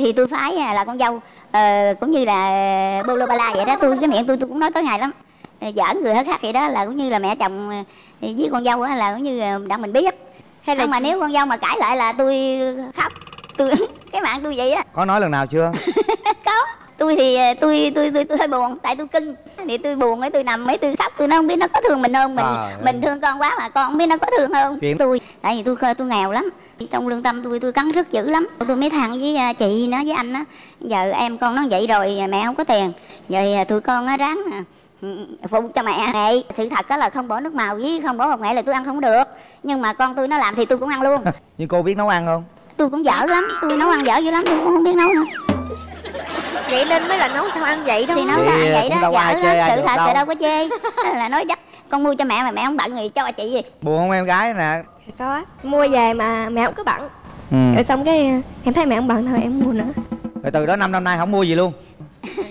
thì tôi phái là con dâu cũng như là bô lô ba la vậy đó. Tôi cái miệng tôi cũng nói tối ngày lắm, giỡn người hết khác vậy đó, là cũng như là mẹ chồng với con dâu là cũng như đặng mình biết. Hay là không, mà nếu con dâu mà cãi lại là tôi khóc, tôi cái mạng tôi vậy á. Có nói lần nào chưa? Có. Tôi thì tôi hơi buồn, tại tôi cưng thì tôi buồn ấy, tôi nằm ấy tôi khóc, tôi nó không biết nó có thương mình không, mình mình thương con quá mà con không biết nó có thương không. Chuyện... tôi tại vì tôi nghèo lắm, trong lương tâm tôi cắn rứt dữ lắm. Tôi mới than với chị nó với anh á, giờ em con nó vậy rồi mẹ không có tiền, giờ tụi con nó ráng phụ cho mẹ. Mẹ sự thật đó là không bỏ nước màu với không bỏ bột nghệ là tôi ăn không được, nhưng mà con tôi nó làm thì tôi cũng ăn luôn. Nhưng cô biết nấu ăn không? Tôi cũng dở lắm, tôi nấu ăn dở dữ lắm, tôi cũng không biết nấu nữa. Vậy nên mới là nấu sao ăn vậy đó. Thì nấu sao ăn vậy đó, dở lắm, sự thật thì đâu có chê. Là nói chắc con mua cho mẹ mà mẹ không bận gì cho chị gì. Buồn không em gái nè? Có, mua về mà mẹ không cứ bận. Rồi xong cái em thấy mẹ không bận thôi em mua nữa. Rồi từ đó 5 năm nay không mua gì luôn.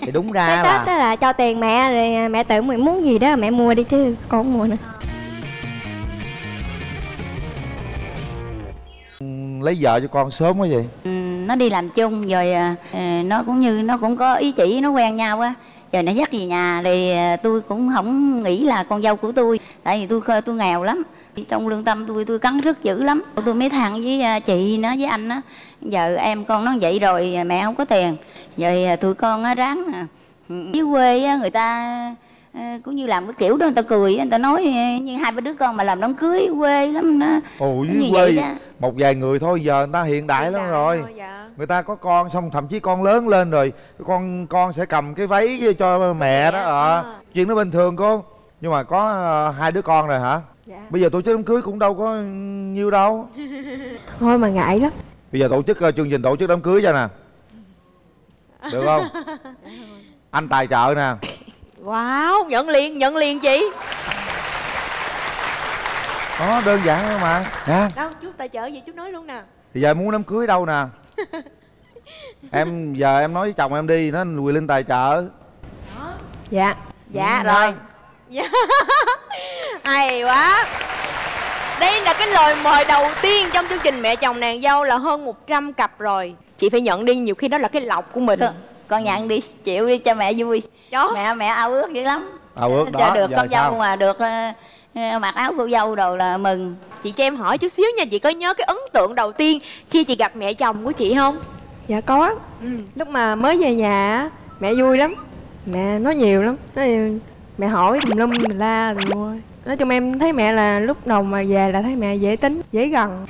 Thì đúng ra cái Tết đó là cho tiền mẹ rồi mẹ tự mình muốn gì đó mẹ mua đi chứ con không mua nữa. Lấy vợ cho con sớm quá vậy? Nó đi làm chung rồi nó cũng như nó cũng có ý chỉ, nó quen nhau á, rồi nó dắt về nhà thì tôi cũng không nghĩ là con dâu của tôi, tại vì tôi nghèo lắm, trong lương tâm tôi cắn rứt dữ lắm. Tôi mới than với chị nó với anh á, giờ em con nó vậy rồi mẹ không có tiền, rồi tụi con á ráng dưới quê á, người ta cũng như làm cái kiểu đó người ta cười, người ta nói như hai ba đứa con mà làm đám cưới quê lắm đó. Ồ, dưới quê một vài người thôi, giờ người ta hiện đại lắm rồi. Dạ. Người ta có con xong thậm chí con lớn lên rồi con sẽ cầm cái váy cho mẹ đó. Chuyện nó bình thường cô, nhưng mà có hai đứa con rồi hả? Dạ. Bây giờ tổ chức đám cưới cũng đâu có nhiêu đâu. Thôi mà ngại lắm. Bây giờ tổ chức chương trình tổ chức đám cưới cho nè, được không? Anh tài trợ nè. Wow, nhận liền chị. Đó, đơn giản thôi mà. Nè. Đâu, chú tài trợ gì chú nói luôn nè. Thì giờ muốn đám cưới đâu nè. Em giờ em nói với chồng em đi, nó Quyền Linh tài trợ. Đó. Dạ. Dạ rồi. Dạ. Hay quá. Đây là cái lời mời đầu tiên trong chương trình Mẹ Chồng Nàng Dâu, là hơn 100 cặp rồi. Chị phải nhận đi, nhiều khi đó là cái lộc của mình. Con nhận đi, chịu đi cho mẹ vui. Đó. Mẹ ao ước dữ lắm. Ao ước đó. Cho được con dâu mà được mặc áo cô dâu đồ là mừng. Chị cho em hỏi chút xíu nha, chị có nhớ cái ấn tượng đầu tiên khi chị gặp mẹ chồng của chị không? Dạ có. Lúc mà mới về nhà mẹ vui lắm, mẹ nói nhiều lắm, mẹ hỏi tùm lum tùm la tùm lua. Nói chung em thấy mẹ là lúc đầu mà về là thấy mẹ dễ tính, dễ gần.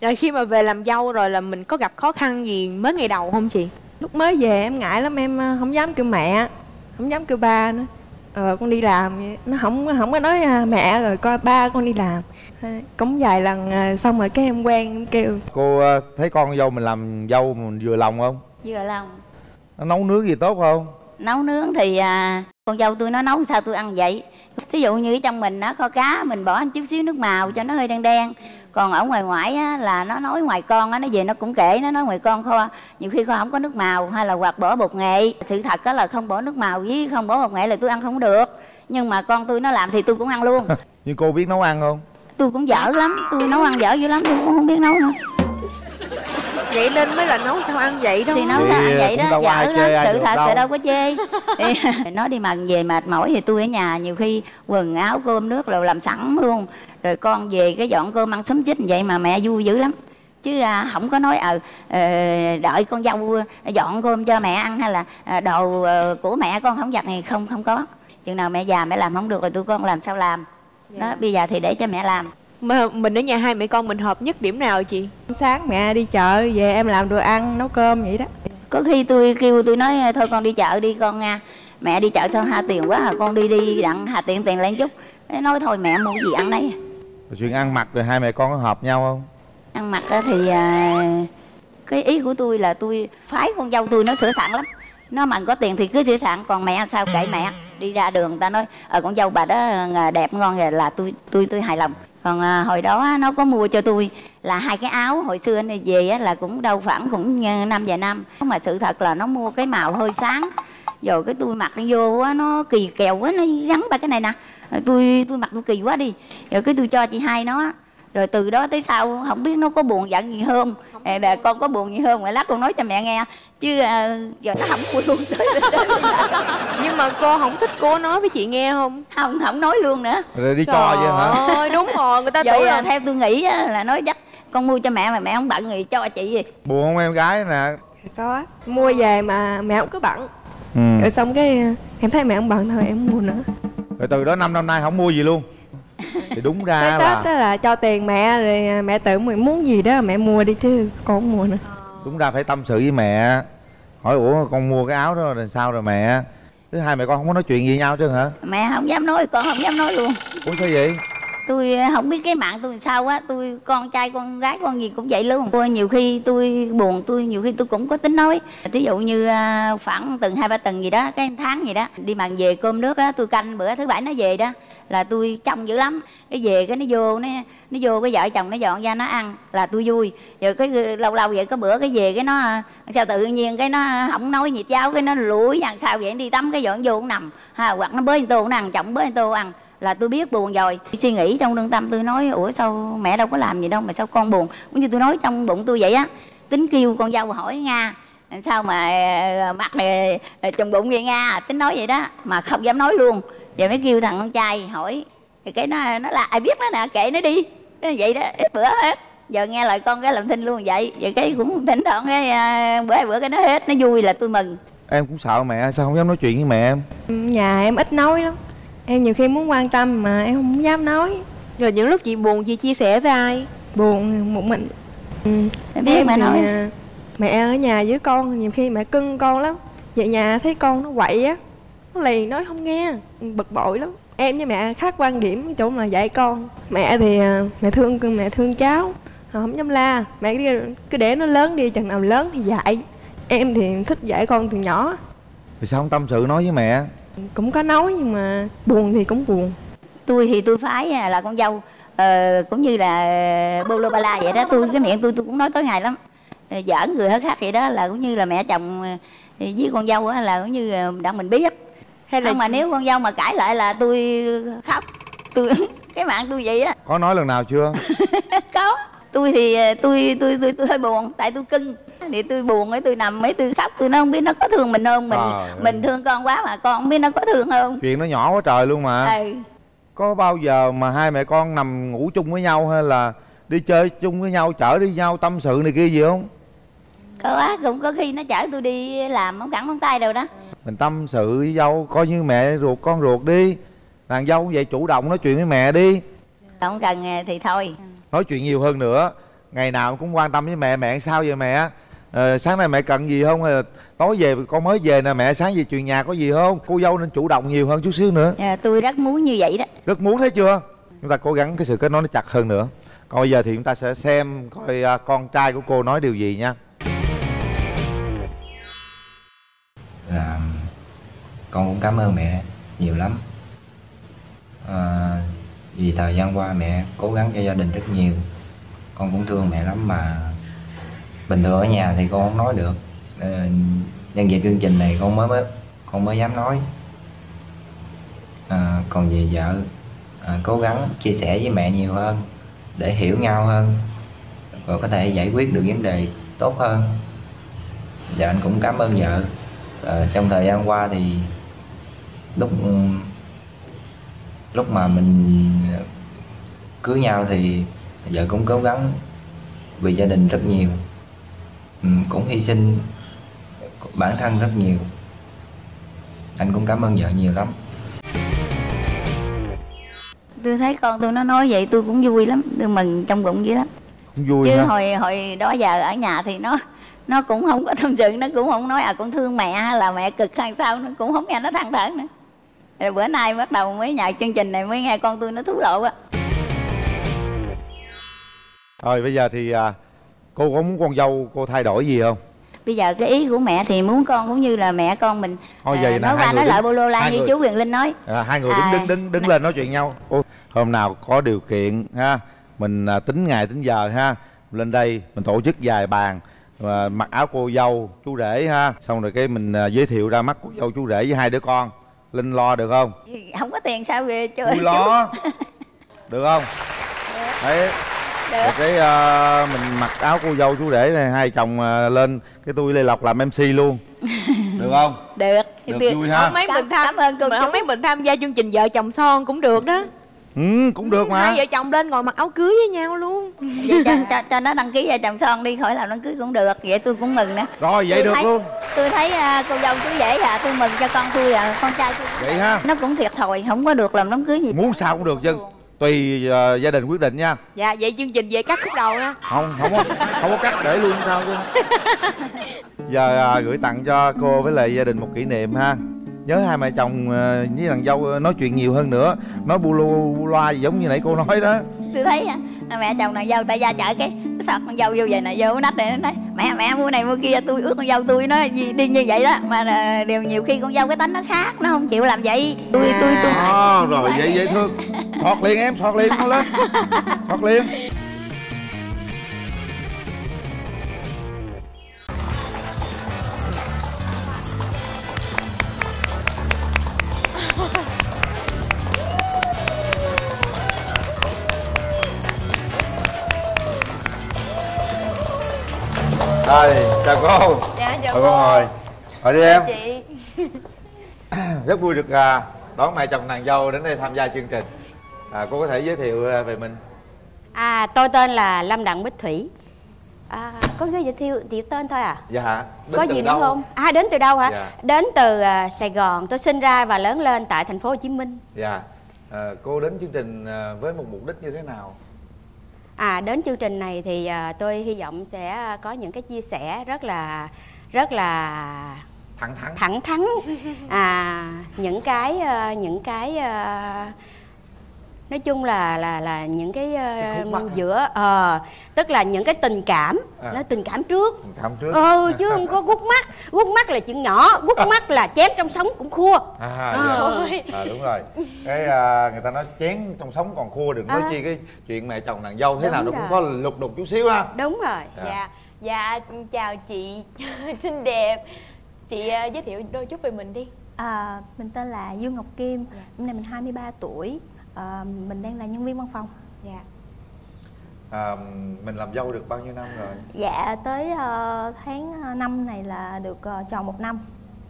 Rồi khi mà về làm dâu rồi là mình có gặp khó khăn gì mới ngày đầu không chị? Lúc mới về em ngại lắm, em không dám kêu mẹ, không dám kêu ba nữa. Con đi làm vậy. Nó không có nói mẹ rồi coi ba con đi làm. Cũng vài lần xong rồi cái em quen em kêu. Cô thấy con dâu mình làm dâu mình vừa lòng không? Vừa lòng. Nó nấu nướng gì tốt không? Nấu nướng thì con dâu tôi nó nấu sao tôi ăn vậy. Thí dụ như trong mình nó kho cá mình bỏ chút xíu nước màu cho nó hơi đen đen. Còn ở ngoài ngoại á, là nó nói ngoài con á, nó về nó cũng kể, nó nói ngoài con kho nhiều khi kho không có nước màu hay là hoặc bỏ bột nghệ. Sự thật á, là không bỏ nước màu với không bỏ bột nghệ là tôi ăn không được, nhưng mà con tôi nó làm thì tôi cũng ăn luôn. Nhưng cô biết nấu ăn không? Tôi cũng dở lắm, tôi nấu ăn dở dữ lắm, tôi cũng không biết nấu nữa. Vậy nên mới là nấu sao ăn vậy đó. Thì nấu sao ăn vậy đó, dở lắm, sự thật thì đâu có chê. Nó đi mà về mệt mỏi thì tôi ở nhà nhiều khi quần áo cơm nước rồi làm sẵn luôn. Rồi con về cái dọn cơm ăn xúm chích vậy mà mẹ vui dữ lắm. Chứ không có nói đợi con dâu dọn cơm cho mẹ ăn hay là đồ của mẹ con không giặt này, không có. Chừng nào mẹ già mẹ làm không được rồi tụi con làm sao làm. Đó, bây giờ thì để cho mẹ làm. Mà mình ở nhà hai mẹ con mình hợp nhất điểm nào chị? Sáng mẹ đi chợ về em làm đồ ăn nấu cơm vậy đó. Có khi tôi kêu tôi nói thôi con đi chợ đi con nha, mẹ đi chợ sao hà tiền quá à, con đi đặng hà tiền lên chút. Nói thôi mẹ mua gì ăn đấy. Chuyện ăn mặc rồi hai mẹ con có hợp nhau không? Ăn mặc thì cái ý của tôi là tôi phái con dâu tôi nó sửa sẵn lắm, nó mà có tiền thì cứ sửa sẵn, còn mẹ sao kệ mẹ. Đi ra đường người ta nói con dâu bà đó đẹp ngon rồi là tôi hài lòng. Còn hồi đó nó có mua cho tôi là hai cái áo, hồi xưa anh về á, là cũng đâu khoảng cũng 5 vài năm, mà sự thật là nó mua cái màu hơi sáng, rồi cái tôi mặc vô á, nó kỳ kèo quá, nó gắn ba cái này nè, tôi mặc tôi kỳ quá đi, rồi cái tôi cho chị hai nó Rồi từ đó tới sau không biết nó có buồn giận gì không, là con có buồn gì không, lát con nói cho mẹ nghe. Chứ giờ nó không vui luôn. Nhưng mà cô không thích cô nói với chị nghe không? Không, không nói luôn nữa. Rồi đi trò vậy hả? Ơi, đúng rồi, người ta vậy tưởng là theo tôi nghĩ là nói chắc con mua cho mẹ mà mẹ không bận thì cho chị gì. Buồn không em gái nè? Có, mua về mà mẹ không có bận. Rồi xong cái em thấy mẹ không bận thôi em mua nữa. Rồi từ đó 5 năm nay không mua gì luôn. Thì đúng ra cái Tết đó là cho tiền mẹ rồi mẹ tự mình muốn gì đó mẹ mua đi chứ con không mua nữa. Đúng ra phải tâm sự với mẹ, hỏi ủa con mua cái áo đó rồi sao rồi mẹ. Thứ hai mẹ con không có nói chuyện gì nhau chứ hả? Mẹ không dám nói, con không dám nói luôn. Ủa sao vậy? Tôi không biết cái mạng tôi làm sao á, tôi con trai con gái con gì cũng vậy luôn. Tôi nhiều khi tôi buồn, tôi nhiều khi tôi cũng có tính nói. Ví dụ như khoảng từng 2-3 tuần gì đó, cái tháng gì đó đi mặn về cơm nước á, tôi canh bữa thứ bảy nó về đó là tôi trông dữ lắm. Cái về cái nó vô, nó vô cái vợ chồng nó dọn ra nó ăn là tôi vui. Rồi cái lâu lâu vậy có bữa cái về cái nó sao tự nhiên cái nó không nói nhiệt cháo, cái nó lủi dàn sao vậy, đi tắm cái dọn vô cũng nằm ha, hoặc nó bới tô cũng ăn, chồng bới tô ăn là tôi biết buồn rồi. Tôi suy nghĩ trong lương tâm tôi nói ủa sao mẹ đâu có làm gì đâu mà sao con buồn. Cũng như tôi nói trong bụng tôi vậy á, tính kêu con dâu hỏi Nga sao mà mặt trong bụng vậy Nga, tính nói vậy đó mà không dám nói luôn. Giờ mới kêu thằng con trai hỏi thì cái nó là ai biết nó nè, kệ nó đi, nó vậy đó ít bữa hết. Giờ nghe lời con cái làm thinh luôn vậy. Vậy cái cũng thỉnh thoảng cái bữa cái nó hết, nó vui là tôi mừng. Em cũng sợ mẹ, sao không dám nói chuyện với mẹ em? Nhà em ít nói lắm, em nhiều khi muốn quan tâm mà em không dám nói. Rồi những lúc chị buồn chị chia sẻ với ai? Buồn một mình. Em biết em mẹ nói mẹ ở nhà với con nhiều khi mẹ cưng con lắm, về nhà thấy con nó quậy á nó liền nói không nghe, bực bội lắm. Em với mẹ khác quan điểm chỗ mà dạy con. Mẹ thì mẹ thương cháu không dám la, mẹ cứ để nó lớn đi, chừng nào lớn thì dạy. Em thì thích dạy con từ nhỏ. Thì sao không tâm sự nói với mẹ? Cũng có nói nhưng mà buồn thì cũng buồn. Tôi thì tôi phái là con dâu cũng như là bolo bala vậy đó. Tôi cái miệng tôi cũng nói tối ngày lắm, giỡn người hết khác vậy đó, là cũng như là mẹ chồng với con dâu là cũng như đặng mình biết. Hay là không mà nếu con dâu mà cãi lại là tôi khóc, tôi cái mạng tôi vậy á. Có nói lần nào chưa? Có. Tôi thì tôi hơi buồn tại tôi cưng thì tôi buồn ấy, tôi nằm ấy tôi khóc, tôi nó không biết nó có thương mình không, mình thương con quá mà con không biết nó có thương không. Chuyện nó nhỏ quá trời luôn mà. Có bao giờ mà hai mẹ con nằm ngủ chung với nhau hay là đi chơi chung với nhau, chở đi nhau tâm sự này kia gì không? Có, cũng có khi nó chở tôi đi làm không cẳng không tay đâu đó. Mình tâm sự với dâu coi như mẹ ruột con ruột đi, nàng dâu vậy chủ động nói chuyện với mẹ đi. Không cần thì thôi. Nói chuyện nhiều hơn nữa, ngày nào cũng quan tâm với mẹ. Mẹ sao vậy mẹ? Sáng nay mẹ cần gì không? Tối về con mới về nè mẹ, sáng về chuyện nhà có gì không? Cô dâu nên chủ động nhiều hơn chút xíu nữa. Tôi rất muốn như vậy đó. Rất muốn, thấy chưa? Chúng ta cố gắng cái sự kết nối nó chặt hơn nữa. Còn bây giờ thì chúng ta sẽ xem coi con trai của cô nói điều gì nha. Là con cũng cảm ơn mẹ nhiều lắm. Vì thời gian qua mẹ cố gắng cho gia đình rất nhiều, con cũng thương mẹ lắm mà bình thường ở nhà thì con không nói được. Nhân dịp chương trình này con mới dám nói. Còn về vợ, cố gắng chia sẻ với mẹ nhiều hơn để hiểu nhau hơn rồi có thể giải quyết được vấn đề tốt hơn. Và anh cũng cảm ơn vợ. Trong thời gian qua thì lúc mà mình cưới nhau thì vợ cũng cố gắng vì gia đình rất nhiều, cũng hy sinh bản thân rất nhiều. Anh cũng cảm ơn vợ nhiều lắm. Tôi thấy con tôi nó nói vậy tôi cũng vui lắm, tôi mừng trong bụng dữ lắm. Vui chứ hả? hồi đó giờ ở nhà thì nó cũng không có tâm sự, nó cũng không nói con thương mẹ hay là mẹ cực hay sao, nó cũng không nghe, nó than thở nữa. Rồi bữa nay bắt đầu mới nhờ chương trình này mới nghe con tôi nó thú lộ á. Rồi bây giờ thì cô có muốn con dâu cô thay đổi gì không? Bây giờ cái ý của mẹ thì muốn con cũng như là mẹ con mình nói qua nói lại bolo la như chú Quyền Linh nói. Hai người đứng lên nói chuyện nhau. Hôm nào có điều kiện ha, mình tính ngày tính giờ ha, lên đây mình tổ chức vài bàn và mặc áo cô dâu chú rể ha, xong rồi cái mình giới thiệu ra mắt cô dâu chú rể với hai đứa con. Linh lo được không? Không có tiền sao ghê chơi. Tôi lo. Được không? Đấy. Được. Cái mình mặc áo cô dâu chú rể này, hai chồng lên cái tôi Lê Lộc làm MC luôn. Được không? Được, được, được. Vui ha. Mấy mình tham gia chương trình Vợ Chồng Son cũng được đó. Ừ, cũng được mà. Hai vợ chồng lên ngồi mặc áo cưới với nhau luôn. Vậy cho nó đăng ký Vợ Chồng Son đi, khỏi làm đám cưới cũng được. Vậy tôi cũng mừng nữa. Rồi vậy tôi được thấy, luôn. Tôi thấy cô dâu chú dễ à, tôi mừng cho con tôi à, con trai tôi. Vậy ha. Nó cũng thiệt thòi, không có được làm đám cưới gì. Muốn sao cũng được chứ. Tùy gia đình quyết định nha. Dạ, vậy chương trình về cắt khúc đầu nha. Không có cắt, để luôn sao chứ. Giờ gửi tặng cho cô với lại gia đình một kỷ niệm ha. Nhớ hai mẹ chồng với nàng dâu nói chuyện nhiều hơn nữa, nói bu lu bu loa gì giống như nãy cô nói đó. Tôi thấy mẹ chồng nàng dâu tại ra chợ cái sao con dâu vô vậy nè, vô nách này nó nói mẹ mua này mua kia, tôi ước con dâu tôi nó đi như vậy đó, mà đều nhiều khi con dâu cái tánh nó khác, nó không chịu làm vậy. Tôi rồi vậy dễ thương. Thoát liền em, thoát liền, nó lên thoát liền. Đây, chào cô. Dạ, chào cô. Ngồi. Ngồi đi em. Chị. Rất vui được đón mẹ chồng nàng dâu đến đây tham gia chương trình. Cô có thể giới thiệu về mình. Tôi tên là Lâm Đặng Bích Thủy. Có giới thiệu tên thôi à? Dạ. Có gì nữa không? Đến từ đâu hả? Dạ. Đến từ Sài Gòn. Tôi sinh ra và lớn lên tại thành phố Hồ Chí Minh. Dạ. Cô đến chương trình với một mục đích như thế nào? Đến chương trình này thì tôi hy vọng sẽ có những cái chia sẻ rất là thẳng thắn nói chung là những cái khúc mắc giữa tức là những cái tình cảm, nó tình cảm trước chứ không có gút mắt là chuyện nhỏ, gút mắt là chén trong sống cũng khua. Đúng rồi, cái người ta nói chén trong sống còn khua, đừng nói chi cái chuyện mẹ chồng nàng dâu thế nào nó cũng có lục đục chút xíu ha. Đúng rồi. Dạ chào chị xinh đẹp, chị giới thiệu đôi chút về mình đi. Mình tên là Dương Ngọc Kim, hôm nay mình 23 tuổi. Mình đang là nhân viên văn phòng. Dạ. Mình làm dâu được bao nhiêu năm rồi? Dạ, tới tháng 5 này là được tròn 1 năm.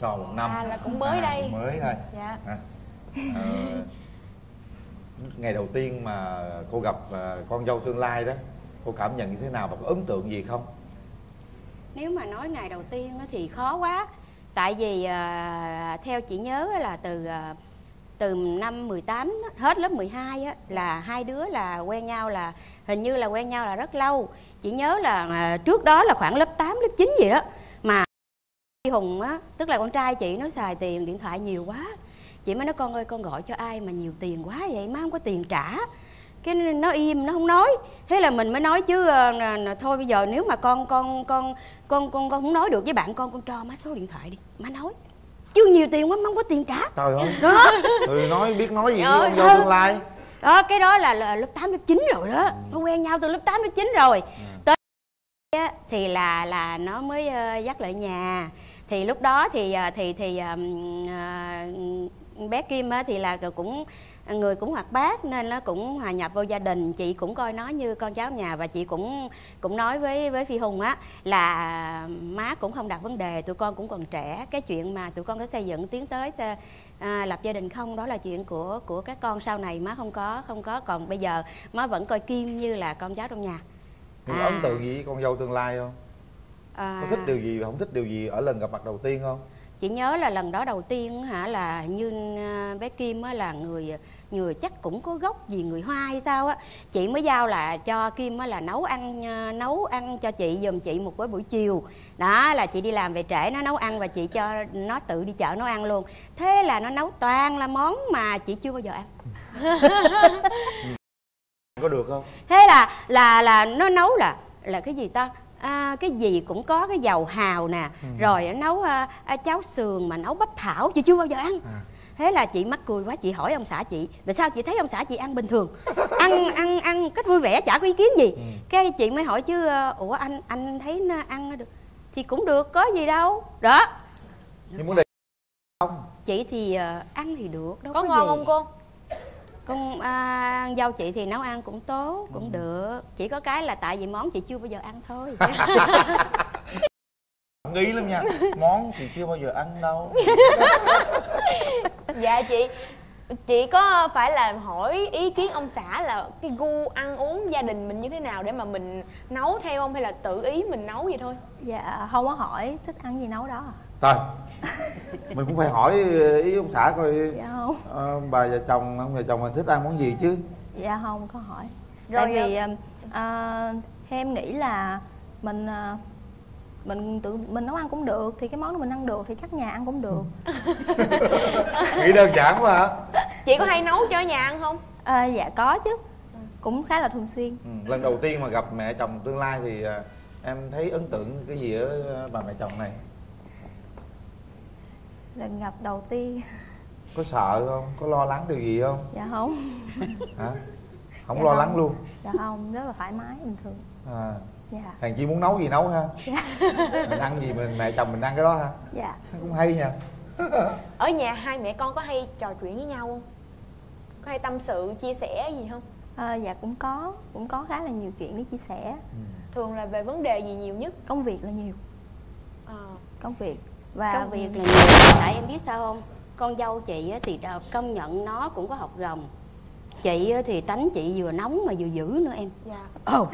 Tròn 1 năm. Là cũng mới đây. Mới thôi. Dạ. Ngày đầu tiên mà cô gặp con dâu tương lai đó, cô cảm nhận như thế nào và có ấn tượng gì không? Nếu mà nói ngày đầu tiên thì khó quá. Tại vì theo chị nhớ là từ năm 18 hết lớp 12 á, là hai đứa là quen nhau, là hình như là quen nhau là rất lâu. Chị nhớ là trước đó là khoảng lớp 8 lớp 9 gì đó mà Phi Hùng á, tức là con trai chị, nó xài tiền điện thoại nhiều quá. Chị mới nói con ơi, con gọi cho ai mà nhiều tiền quá vậy, má không có tiền trả. Cái nó im, nó không nói. Thế là mình mới nói chứ thôi bây giờ nếu mà con không nói được với bạn con cho má số điện thoại đi, má nói. Chứ nhiều tiền quá, không có tiền trả. Trời ơi, đó. Tôi nói biết nói gì với con dâu tương lai. Đó, cái đó là lớp 8, lớp 9 rồi đó. Nó quen nhau từ lớp 8, lớp 9 rồi. Tới thì là nó mới dắt lại nhà. Thì lúc đó thì bé Kim thì là cũng người cũng hoạt bát nên nó cũng hòa nhập vô gia đình. Chị cũng coi nó như con cháu nhà và chị cũng nói với Phi Hùng á là má cũng không đặt vấn đề, tụi con cũng còn trẻ, cái chuyện mà tụi con có xây dựng tiến tới lập gia đình không, đó là chuyện của các con sau này, má không có, còn bây giờ má vẫn coi Kim như là con cháu trong nhà. Có ấn tượng gì với con dâu tương lai không? Có thích điều gì và không thích điều gì ở lần gặp mặt đầu tiên không? Chị nhớ là lần đó đầu tiên hả, là như bé Kim á, là người chắc cũng có gốc gì người Hoa hay sao á, chị mới giao là cho Kim á là nấu ăn cho chị giùm chị một buổi chiều. Đó là chị đi làm về trễ, nó nấu ăn và chị cho nó tự đi chợ nấu ăn luôn. Thế là nó nấu toàn là món mà chị chưa bao giờ ăn. Có được không? Thế là nó nấu là cái gì ta? Cái gì cũng có, cái dầu hào nè, rồi nấu cháo sườn mà nấu bắp thảo, chị chưa bao giờ ăn. Thế là chị mắc cười quá, chị hỏi ông xã chị là sao chị thấy ông xã chị ăn bình thường, ăn cách vui vẻ, chả có ý kiến gì. Cái chị mới hỏi chứ ủa anh thấy nó ăn được thì cũng được, có gì đâu đó. Nhưng muốn đề không chị thì ăn thì được, đâu có ngon gì. Không cô Con dâu chị thì nấu ăn cũng tốt, cũng được. Chỉ có cái là tại vì món chị chưa bao giờ ăn thôi. Nghĩ lắm nha, món chị chưa bao giờ ăn đâu. Dạ chị có phải là hỏi ý kiến ông xã là cái gu ăn uống gia đình mình như thế nào để mà mình nấu theo không, hay là tự ý mình nấu vậy thôi? Dạ không có hỏi, thích ăn gì nấu đó. Trời, mình cũng phải hỏi ý ông xã coi. Dạ không. Bà vợ chồng, ông vợ chồng mình thích ăn món gì chứ? Dạ không có hỏi. Rồi tại vì em nghĩ là mình tự mình nấu ăn cũng được, thì cái món đó mình ăn được thì chắc nhà ăn cũng được. Nghĩ đơn giản mà. Chị có hay nấu cho nhà ăn không? Dạ có chứ, cũng khá là thường xuyên. Lần đầu tiên mà gặp mẹ chồng tương lai thì em thấy ấn tượng cái gì ở bà mẹ chồng này? Lần gặp đầu tiên có sợ không, có lo lắng điều gì không? Dạ không. Hả? Không, dạ lo lắng luôn. Dạ không, rất là thoải mái bình thường. À, dạ. Hàng chi muốn nấu gì nấu ha. Dạ. Mình ăn gì mình mẹ chồng mình ăn cái đó ha. Dạ. Cũng hay nha. Ở nhà hai mẹ con có hay trò chuyện với nhau không? Có hay tâm sự chia sẻ gì không? Dạ cũng có khá là nhiều chuyện để chia sẻ. Thường là về vấn đề gì nhiều nhất? Công việc là nhiều. Công việc. Và công việc là nhiều, tại em biết sao không? Con dâu chị thì công nhận nó cũng có học rồng. Chị thì tánh chị vừa nóng mà vừa dữ nữa em. Dạ. Ồ.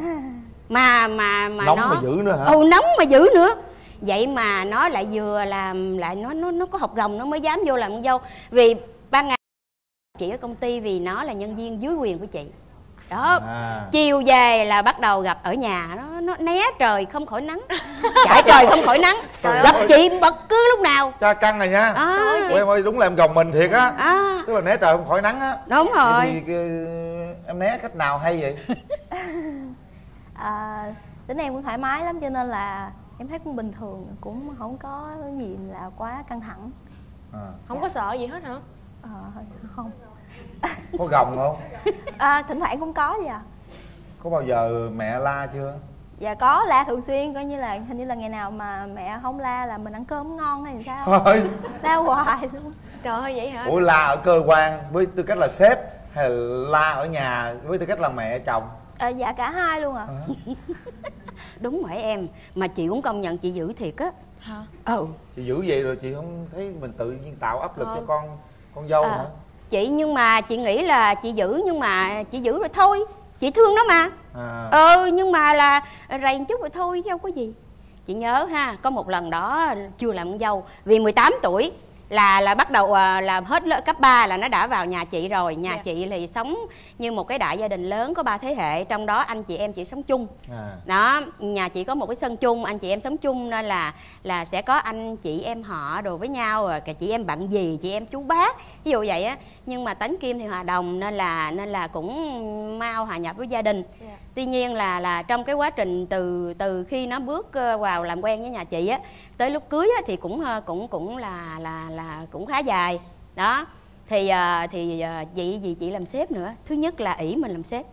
Mà nóng nó... mà dữ nữa hả? Ồ, nóng mà dữ nữa. Vậy mà nó lại vừa làm lại nó có học rồng nó mới dám vô làm con dâu. Vì ban ngày chị ở công ty vì nó là nhân viên dưới quyền của chị. Đó. À. Chiều về là bắt đầu gặp ở nhà nó né trời không khỏi nắng. Chạy trời không khỏi nắng. Gặp chị bật cứ lúc nào. Cha căng này nha. Ủa, em ơi, đúng là em gồng mình thiệt á. Tức là né trời không khỏi nắng á. Đúng rồi. Thì em né cách nào hay vậy? Tính em cũng thoải mái lắm cho nên là em thấy cũng bình thường, cũng không có gì là quá căng thẳng. Không có sợ gì hết hả? Không. Có gồng không? Thỉnh thoảng cũng có vậy. Có bao giờ mẹ la chưa? Dạ có, la thường xuyên, coi như là hình như là ngày nào mà mẹ không la là mình ăn cơm ngon hay sao. Thôi. La hoài luôn. Trời ơi, vậy hả? Ủa, la ở cơ quan với tư cách là sếp hay là la ở nhà với tư cách là mẹ chồng? Dạ cả hai luôn ạ. Đúng rồi em, mà chị cũng công nhận chị dữ thiệt á. Hả? Chị dữ vậy rồi chị không thấy mình tự nhiên tạo áp lực cho con dâu hả? Chị nhưng mà chị nghĩ là chị giữ, nhưng mà chị giữ rồi thôi, chị thương nó mà. Nhưng mà là rầy một chút rồi thôi chứ đâu có gì. Chị nhớ ha, có một lần đó chưa làm con dâu, vì 18 tuổi là bắt đầu là hết cấp 3 là nó đã vào nhà chị rồi. Nhà chị thì sống như một cái đại gia đình lớn, có 3 thế hệ, trong đó anh chị em chị sống chung. Đó, nhà chị có một cái sân chung, anh chị em sống chung nên là sẽ có anh chị em họ đồ với nhau, rồi cả chị em bạn dì, chị em chú bác, ví dụ vậy á. Nhưng mà tính Kim thì hòa đồng nên là cũng mau hòa nhập với gia đình. Tuy nhiên là trong cái quá trình từ khi nó bước vào làm quen với nhà chị á tới lúc cưới á, thì cũng khá dài đó. Thì chị làm sếp nữa, thứ nhất là ỷ mình làm sếp,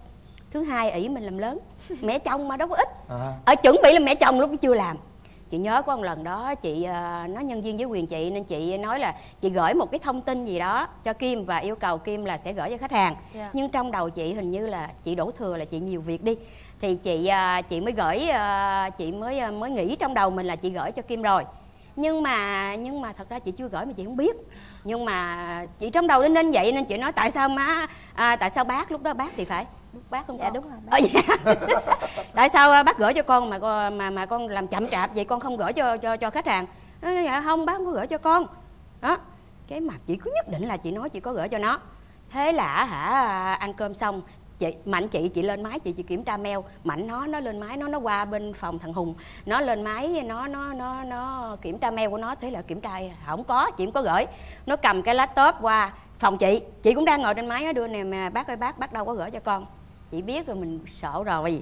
thứ hai ỷ mình làm lớn. Mẹ chồng mà đâu có ít. Ở chuẩn bị là mẹ chồng lúc chưa làm. Chị nhớ có một lần đó chị nói nhân viên với quyền chị nên chị nói là chị gửi một cái thông tin gì đó cho Kim và yêu cầu Kim là sẽ gửi cho khách hàng. Nhưng trong đầu chị hình như là chị đổ thừa là chị nhiều việc đi, thì chị mới gửi, chị mới nghĩ trong đầu mình là chị gửi cho Kim rồi. Nhưng mà thật ra chị chưa gửi mà chị không biết. Nhưng mà chị trong đầu nên vậy nên chị nói tại sao má, tại sao bác lúc đó, bác thì phải bác không? Dạ đúng rồi bác. Tại sao bác gửi cho con mà con làm chậm chạp vậy, con không gửi cho khách hàng? Nó nói, dạ không, bác không có gửi cho con đó. Cái mặt chị cứ nhất định là chị nói chị có gửi cho nó. Thế là ăn cơm xong chị lên máy chị kiểm tra mail. Mạnh nó lên máy nó qua bên phòng thằng Hùng, nó lên máy nó kiểm tra mail của nó. Thế là kiểm tra không có, chị không có gửi. Nó cầm cái laptop qua phòng chị cũng đang ngồi trên máy, nó đưa nè mà bác ơi, bác đâu có gửi cho con. Chị biết rồi, mình sợ rồi.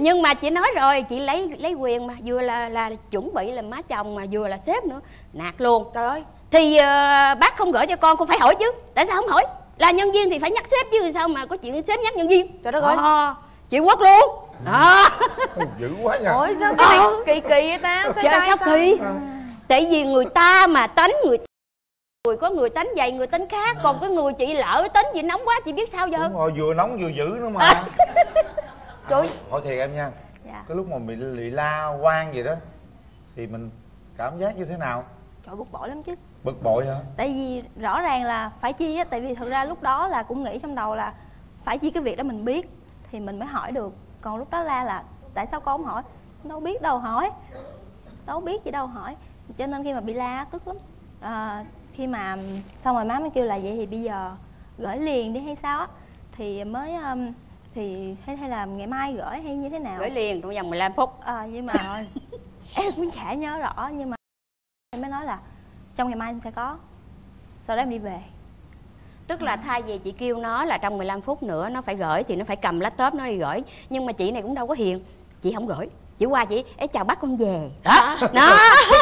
Nhưng mà chị nói rồi, chị lấy quyền mà, vừa là chuẩn bị là má chồng mà vừa là sếp nữa, nạt luôn. Trời ơi, thì bác không gửi cho con phải hỏi chứ, tại sao không hỏi? Là nhân viên thì phải nhắc sếp chứ, sao mà có chuyện sếp nhắc nhân viên. Trời đất ơi. Chị quất luôn. Dữ quá nha. Ôi sao cái này kỳ kỳ vậy ta? Sao kỳ? Tại vì người ta mà tánh người ta Người có người tính vậy, người tính khác. Còn cái người chị lỡ tính gì nóng quá, chị biết sao giờ. Đúng rồi, vừa nóng vừa dữ nữa mà. Trời hỏi thiệt em nha. Dạ. Cái lúc mà mình bị la oan vậy đó thì mình cảm giác như thế nào? Trời, bực bội lắm chứ. Bực bội hả? Tại vì rõ ràng là phải chi á. Tại vì thực ra lúc đó là cũng nghĩ trong đầu là phải chi cái việc đó mình biết thì mình mới hỏi được. Còn lúc đó la là tại sao con không hỏi? Đâu biết đâu hỏi. Đâu biết gì đâu hỏi. Cho nên khi mà bị la tức lắm. Khi mà xong rồi má mới kêu là vậy thì bây giờ gửi liền đi hay sao á. Thì mới thì hay là ngày mai gửi hay như thế nào? Gửi liền trong vòng 15 phút. Nhưng mà thôi em cũng chả nhớ rõ, nhưng mà em mới nói là trong ngày mai em sẽ có. Sau đó em đi về. Tức là thay vì chị kêu nó là trong 15 phút nữa nó phải gửi thì nó phải cầm laptop nó đi gửi. Nhưng mà chị này cũng đâu có hiền, chị không gửi. Chị qua chị ấy chào bác con về đó. Đó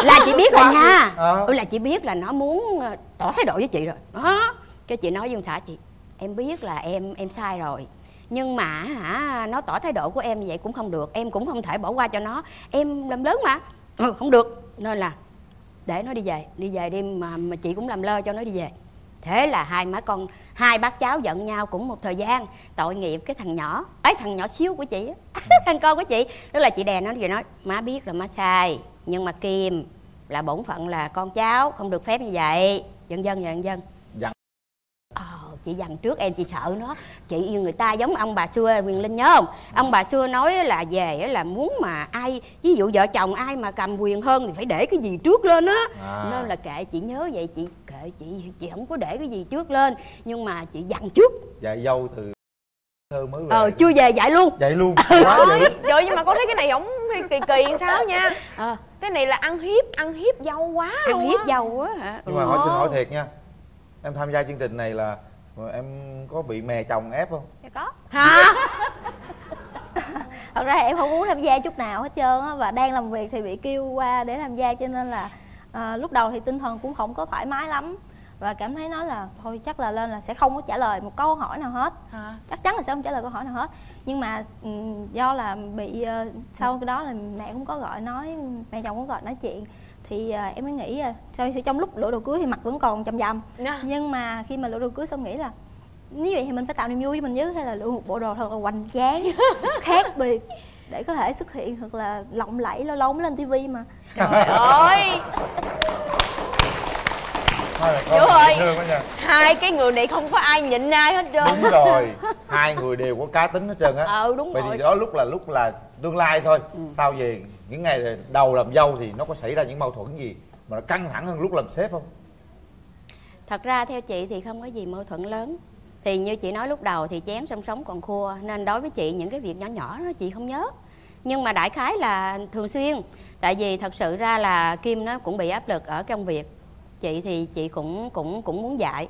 là chị biết rồi nha. Là chị biết là nó muốn tỏ thái độ với chị rồi đó. Cái chị nói với ông xã chị, em biết là em sai rồi, nhưng mà hả, nó tỏ thái độ của em như vậy cũng không được, em cũng không thể bỏ qua cho nó, em làm lớn mà. Không được, nên là để nó đi về đi, mà chị cũng làm lơ cho nó đi về. Thế là hai bác cháu giận nhau cũng một thời gian. Tội nghiệp cái thằng nhỏ ấy, thằng nhỏ xíu của chị á. Thằng con của chị. Tức là chị đè nó rồi nói, má biết là má sai, nhưng mà Kim là bổn phận là con cháu, không được phép như vậy. Dần dần. Chị dằn trước em, chị sợ nó. Chị yêu người ta giống ông bà xưa, Quyền Linh nhớ không? Ông bà xưa nói là về là muốn mà ai, ví dụ vợ chồng ai mà cầm quyền hơn thì phải để cái gì trước lên á. Nên là kệ, chị nhớ vậy chị kệ, chị không có để cái gì trước lên. Nhưng mà chị dằn trước. Dạy dâu từ thơ mới về. Chưa về dạy luôn. Dạy luôn. Trời, nhưng mà con thấy cái này ổng kỳ sao nha. Cái này là ăn hiếp dâu quá luôn. Ăn hiếp dâu quá hả? Nhưng mà hỏi xin hỏi thiệt nha, em tham gia chương trình này là em có bị mẹ chồng ép không? Dạ có. Hả? Thật ra em không muốn tham gia chút nào hết trơn á. Và đang làm việc thì bị kêu qua để tham gia, cho nên là lúc đầu thì tinh thần cũng không có thoải mái lắm. Và cảm thấy nói là thôi chắc là lên là sẽ không có trả lời một câu hỏi nào hết. Chắc chắn là sẽ không trả lời câu hỏi nào hết. Nhưng mà do là bị sau cái đó là mẹ cũng có gọi nói, mẹ chồng cũng gọi nói chuyện. Thì em mới nghĩ trong lúc lựa đồ cưới thì mặt vẫn còn chầm chầm. Nhưng mà khi mà lựa đồ cưới xong nghĩ là như vậy thì mình phải tạo niềm vui với mình chứ. Hay là lựa một bộ đồ thật là hoành tráng khác biệt để có thể xuất hiện thật là lộng lẫy, lâu lâu mới lên tivi mà. Trời ơi. Chú ơi, hai cái người này không có ai nhịn ai hết trơn. Đúng rồi, hai người đều có cá tính hết trơn á. Đúng rồi. Vậy thì đó lúc là tương lai thôi. Sao về những ngày đầu làm dâu thì nó có xảy ra những mâu thuẫn gì mà nó căng thẳng hơn lúc làm sếp không? Thật ra theo chị thì không có gì mâu thuẫn lớn. Thì như chị nói lúc đầu thì chén song sống còn khua, nên đối với chị những cái việc nhỏ nhỏ đó chị không nhớ. Nhưng mà đại khái là thường xuyên. Tại vì thật sự ra là Kim nó cũng bị áp lực ở công việc. Chị thì chị cũng muốn dạy,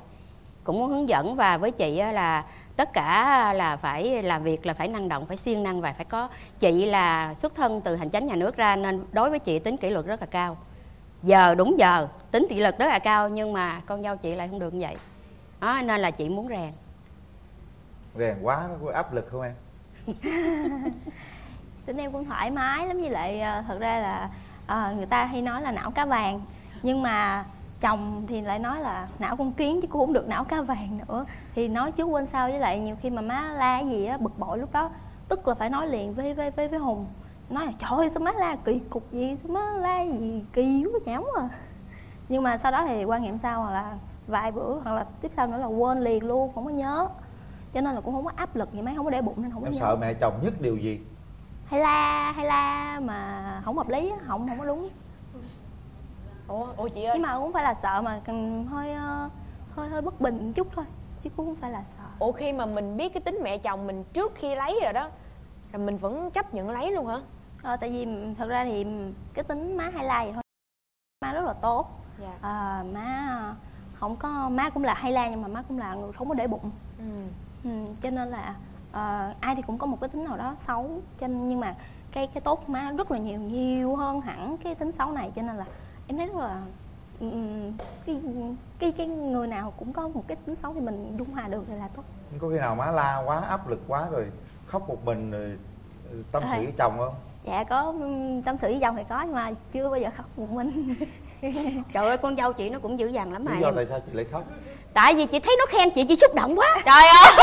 cũng muốn hướng dẫn. Và với chị là tất cả là phải làm việc là phải năng động, phải siêng năng và phải có. Chị là xuất thân từ hành chánh nhà nước ra, nên đối với chị tính kỷ luật rất là cao. Giờ đúng giờ, tính kỷ luật rất là cao. Nhưng mà con dâu chị lại không được như vậy đó, nên là chị muốn rèn. Rèn quá nó có áp lực không em? Tính em cũng thoải mái lắm. Với lại thật ra là người ta hay nói là não cá vàng, nhưng mà chồng thì lại nói là não con kiến chứ cũng không được não cá vàng nữa. Thì nói trước quên sau. Với lại nhiều khi mà má la gì á, bực bội lúc đó tức là phải nói liền với Hùng. Nói là trời ơi sao má la kỳ cục gì, sao má la gì kỳ quá cháu à. Nhưng mà sau đó thì qua nghiệm sau hoặc là vài bữa hoặc là tiếp sau nữa là quên liền luôn, không có nhớ. Cho nên là cũng không có áp lực gì mấy, không có để bụng nên không có nhớ. Em sợ mẹ chồng nhất điều gì? Hay la mà không hợp lý, không có đúng. Ủa chị ơi. Nhưng mà cũng phải là sợ mà hơi bất bình một chút thôi, chứ cũng không phải là sợ. Ủa khi mà mình biết cái tính mẹ chồng mình trước khi lấy rồi đó, là mình vẫn chấp nhận lấy luôn hả? Tại vì thật ra thì cái tính má hay la vậy thôi. Má rất là tốt. Dạ. Má cũng là hay la, nhưng mà má cũng là người không có để bụng. Cho nên là ai thì cũng có một cái tính nào đó xấu, nhưng mà cái tốt của má rất là nhiều hơn hẳn cái tính xấu này. Cho nên là em thấy rất là cái người nào cũng có một cái tính xấu thì mình dung hòa được thì là tốt. Có khi nào má la quá, áp lực quá rồi khóc một mình rồi tâm sự với chồng không? Dạ có, tâm sự với chồng thì có, nhưng mà chưa bao giờ khóc một mình. Trời ơi, con dâu chị nó cũng dữ dằn lắm. Lý do tại sao chị lại khóc? Tại vì chị thấy nó khen chị xúc động quá. Trời ơi.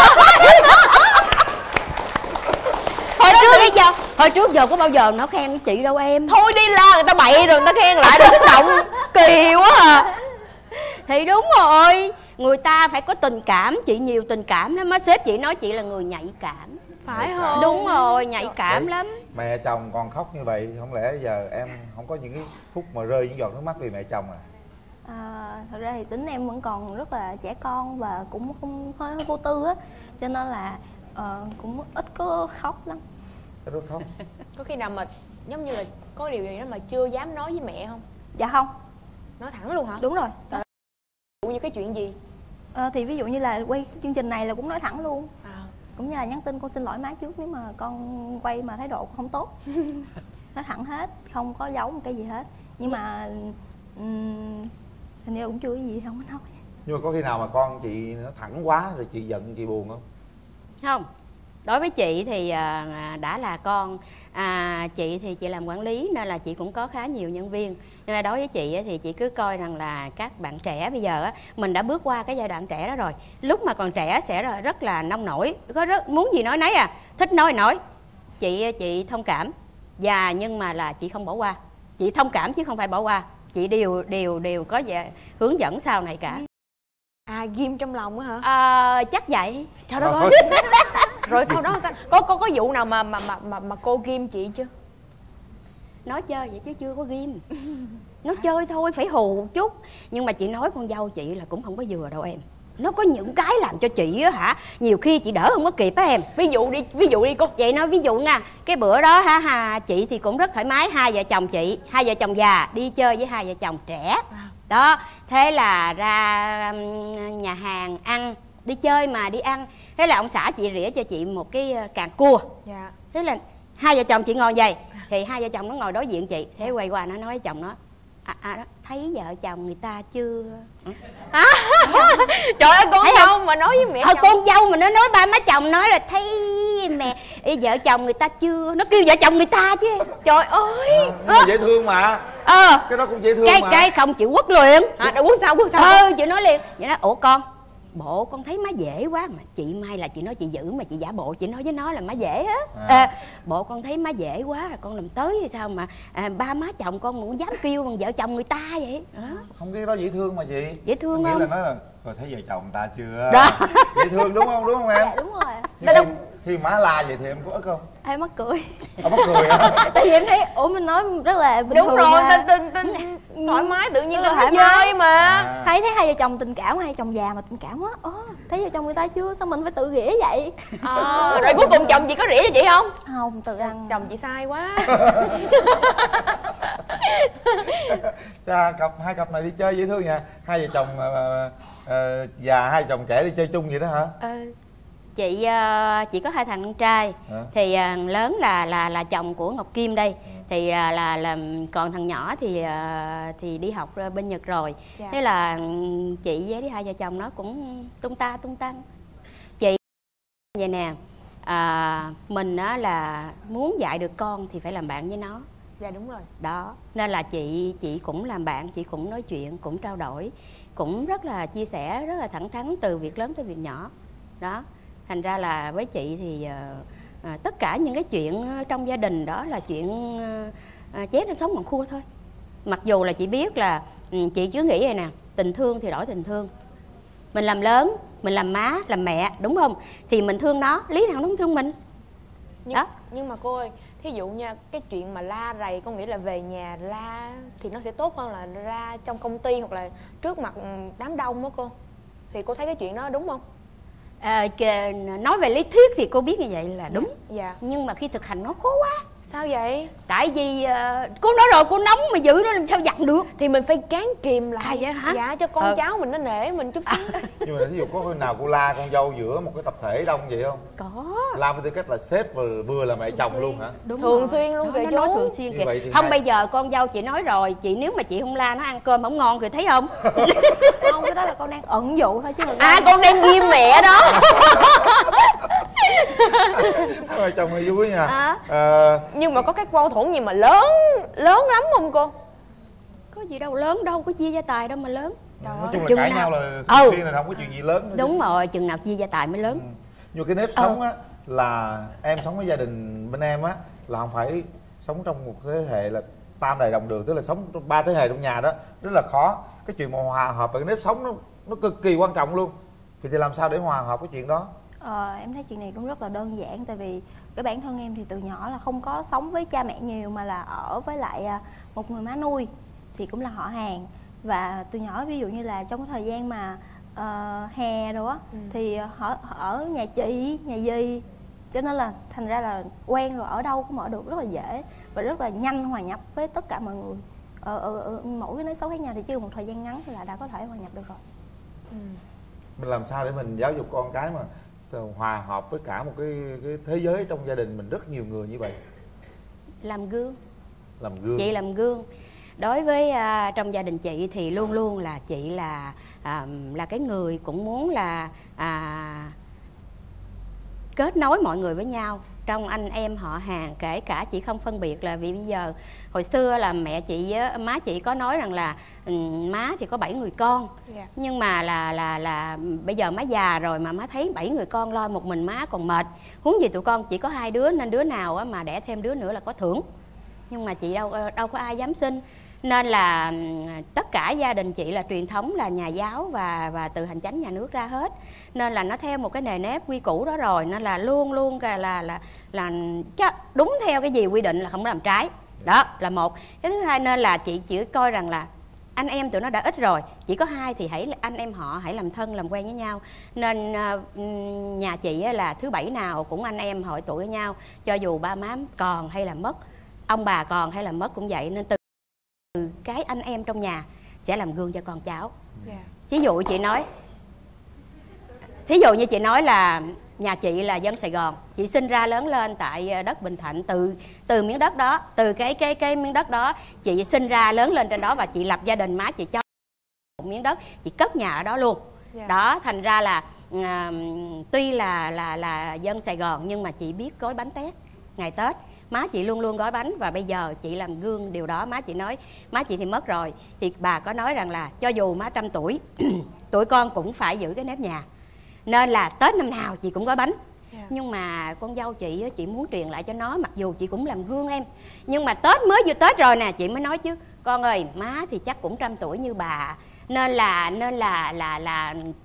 Hồi trước giờ có bao giờ nó khen chị đâu em. Thôi đi la, người ta bậy rồi người ta khen lại rồi xúc động. Kỳ quá à. Thì đúng rồi, người ta phải có tình cảm, chị nhiều tình cảm lắm á. Sếp chị nói chị là người nhạy cảm. Phải không? Đúng rồi, nhạy cảm lắm. Mẹ chồng còn khóc như vậy, không lẽ giờ em không có những cái phút mà rơi những giọt nước mắt vì mẹ chồng à? Thật ra thì tính em vẫn còn rất là trẻ con và cũng không hơi vô tư á, cho nên là cũng ít có khóc lắm. Ít có khóc. Có khi nào mà giống như là có điều gì đó mà chưa dám nói với mẹ không? Dạ không. Nói thẳng luôn hả? Đúng rồi. Ví dụ như cái chuyện gì? Thì ví dụ như là quay chương trình này là cũng nói thẳng luôn. Cũng như là nhắn tin con xin lỗi má trước nếu mà con quay mà thái độ con không tốt. Nói thẳng hết, không có giấu một cái gì hết. Nhưng mà hình như cũng chưa cái gì không có nói. Nhưng mà có khi nào mà con chị nó thẳng quá rồi chị giận chị buồn không? Không. Đối với chị thì đã là con, chị thì chị làm quản lý nên là chị cũng có khá nhiều nhân viên. Nhưng mà đối với chị thì chị cứ coi rằng là các bạn trẻ bây giờ mình đã bước qua cái giai đoạn trẻ đó rồi. Lúc mà còn trẻ sẽ rất là nông nổi, có rất muốn gì nói nấy à, thích nói. Chị thông cảm và nhưng mà là chị không bỏ qua. Chị thông cảm chứ không phải bỏ qua. Chị đều có hướng dẫn sau này cả. À, ghim trong lòng á hả? Chắc vậy. Trời đất ơi. Rồi sau đó sao? Có vụ nào mà cô ghim chị chưa? Nói chơi vậy chứ chưa có ghim. Nó chơi thôi, phải hù một chút. Nhưng mà chị nói con dâu chị là cũng không có vừa đâu em. Nó có những cái làm cho chị á hả, nhiều khi chị đỡ không có kịp á em. Ví dụ đi cô. Vậy nói ví dụ nha, cái bữa đó chị thì cũng rất thoải mái, hai vợ chồng già đi chơi với hai vợ chồng trẻ. Đó, thế là ra nhà hàng ăn, đi chơi mà đi ăn. Thế là ông xã chị rỉa cho chị một cái càng cua. Dạ. Thế là hai vợ chồng chị ngồi vậy. Thì hai vợ chồng nó ngồi đối diện chị. Thế quay qua nó nói với chồng nó: đó, thấy vợ chồng người ta chưa? Trời ơi, con dâu mà nói với mẹ chồng. Con dâu mà nó nói ba má chồng nói là thấy mẹ vợ chồng người ta chưa. Nó kêu vợ chồng người ta chứ. Trời ơi. Dễ thương mà. Cái đó cũng dễ thương mà. Cái không chịu quất liền. Quất sao? Chị nói liền. Vậy đó, ủa con, bộ con thấy má dễ quá mà chị mai là chị nói chị dữ mà chị giả bộ chị nói với nó là má dễ hết. Bộ con thấy má dễ quá con làm tới hay sao mà ba má chồng con cũng dám kêu bằng vợ chồng người ta vậy. Không, cái đó dễ thương mà chị. Dễ thương không? Nghĩa là nói là rồi thấy vợ chồng người ta chưa đó. Dễ thương đúng không? Đúng không em? Dạ, đúng rồi. Nhưng khi má la vậy thì em có ức không? Em mắc cười. Mắc cười hả? Tại vì em thấy ủa mình nói rất là bình thường. Đúng rồi, tin thoải mái tự nhiên là phải chơi mà. Thấy hai vợ chồng tình cảm, hai chồng già mà tình cảm quá. Thấy vợ chồng người ta chưa sao mình phải tự rỉa vậy. Rồi cuối cùng chồng chị có rỉa cho chị không? Không, tự ăn. Chồng chị sai quá. Hai cặp này đi chơi dễ thương nha. Hai vợ chồng già, hai chồng trẻ đi chơi chung vậy đó hả? Chị có hai thằng con trai. Thì lớn là chồng của Ngọc Kim đây. Thì là còn thằng nhỏ thì đi học bên Nhật rồi. Thế là chị với hai vợ chồng nó cũng tung tăng. Chị vậy nè, mình là muốn dạy được con thì phải làm bạn với nó. Dạ đúng rồi. Đó, nên là chị cũng làm bạn, chị cũng nói chuyện, cũng trao đổi, cũng rất là chia sẻ, rất là thẳng thắn từ việc lớn tới việc nhỏ. Đó. Thành ra là với chị thì tất cả những cái chuyện trong gia đình đó là chuyện chét trong sống bằng khua thôi. Mặc dù là chị biết là chị cứ nghĩ vậy nè, tình thương thì đổi tình thương. Mình làm lớn, mình làm má, làm mẹ, đúng không? Thì mình thương nó, lý nào nó không thương mình. Nhưng mà cô ơi, thí dụ nha, cái chuyện mà la rầy, con nghĩ là về nhà la thì nó sẽ tốt hơn là ra trong công ty hoặc là trước mặt đám đông đó cô. Thì cô thấy cái chuyện đó đúng không? Nói về lý thuyết thì cô biết như vậy là đúng. Nhưng mà khi thực hành nó khó quá. Sao vậy? Tại vì cô nói rồi, cô nóng mà giữ nó làm sao dặn được. Thì mình phải cán kìm lại. Vậy hả? Dạ, cho con cháu mình nó nể mình chút xíu. Nhưng mà thí dụ có hôm nào cô la con dâu giữa một cái tập thể đông vậy không? Có. La với tư cách là sếp vừa là mẹ chồng luôn hả? Đúng, thường xuyên luôn kìa chú. Nói thường xuyên kìa. Không, bây giờ con dâu chị nói rồi, chị nếu mà chị không la nó ăn cơm không ngon kìa, thấy không? Không, cái đó là con đang ẩn dụ thôi chứ. Con đang ghim mẹ đó. Mẹ chồng này vui nha. Nhưng mà có cái mâu thuẫn gì mà lớn lắm không cô? Có gì đâu, lớn đâu có chia gia tài đâu mà lớn. Trời nói chung là cãi nào... nhau là thường xuyên là không có chuyện gì lớn nữa. Đúng rồi, chừng nào chia gia tài mới lớn. Nhưng cái nếp sống á là em sống với gia đình bên em á là không phải sống trong một thế hệ là tam đại đồng đường, tức là sống ba thế hệ trong nhà đó rất là khó. Cái chuyện mà hòa hợp và cái nếp sống nó cực kỳ quan trọng luôn. Vậy thì làm sao để hòa hợp cái chuyện đó? Em thấy chuyện này cũng rất là đơn giản. Tại vì cái bản thân em thì từ nhỏ là không có sống với cha mẹ nhiều, mà là ở với lại một người má nuôi thì cũng là họ hàng. Và từ nhỏ ví dụ như là trong cái thời gian mà hè đồ á thì ở nhà chị, nhà dì, cho nên là thành ra là quen rồi, ở đâu cũng ở được rất là dễ và rất là nhanh hòa nhập với tất cả mọi người. Mỗi cái nói xấu khác nhau thì chưa một thời gian ngắn thì là đã có thể hòa nhập được rồi. Mình làm sao để mình giáo dục con cái mà hòa hợp với cả một cái thế giới trong gia đình mình rất nhiều người như vậy? Làm gương. Làm gương. Chị làm gương. Đối với trong gia đình chị thì luôn luôn là chị là cái người cũng muốn là kết nối mọi người với nhau, trong anh em họ hàng, kể cả chị không phân biệt. Là vì bây giờ hồi xưa là mẹ chị với má chị có nói rằng là má thì có 7 người con, nhưng mà là bây giờ má già rồi mà má thấy 7 người con lo một mình má còn mệt, huống gì tụi con chỉ có 2 đứa, nên đứa nào mà đẻ thêm đứa nữa là có thưởng. Nhưng mà chị đâu có ai dám xin, nên là tất cả gia đình chị là truyền thống là nhà giáo và từ hành chánh nhà nước ra hết, nên là nó theo một cái nề nếp quy củ đó rồi, nên là luôn luôn là đúng theo cái gì quy định là không làm trái. Đó là một cái. Thứ hai, nên là chị chỉ coi rằng là anh em tụi nó đã ít rồi, chỉ có 2 thì hãy anh em họ hãy làm thân làm quen với nhau. Nên nhà chị là thứ Bảy nào cũng anh em hội tụ với nhau, cho dù ba má còn hay là mất, ông bà còn hay là mất cũng vậy. Nên từ cái anh em trong nhà sẽ làm gương cho con cháu. Thí dụ như chị nói là nhà chị là dân Sài Gòn, chị sinh ra lớn lên tại đất Bình Thạnh, từ miếng đất đó, từ cái miếng đất đó chị sinh ra lớn lên trên đó, và chị lập gia đình, má chị cho một miếng đất, chị cất nhà ở đó luôn. Đó, thành ra là tuy là dân Sài Gòn nhưng mà chị biết gói bánh tét ngày Tết. Má chị luôn luôn gói bánh, và bây giờ chị làm gương điều đó. Má chị nói, má chị thì mất rồi thì bà có nói rằng là cho dù má trăm tuổi tụi con cũng phải giữ cái nếp nhà, nên là Tết năm nào chị cũng gói bánh. Nhưng mà con dâu chị muốn truyền lại cho nó, mặc dù chị cũng làm gương em, nhưng mà Tết mới vừa Tết rồi nè, chị mới nói chứ con ơi, má thì chắc cũng trăm tuổi như bà, nên là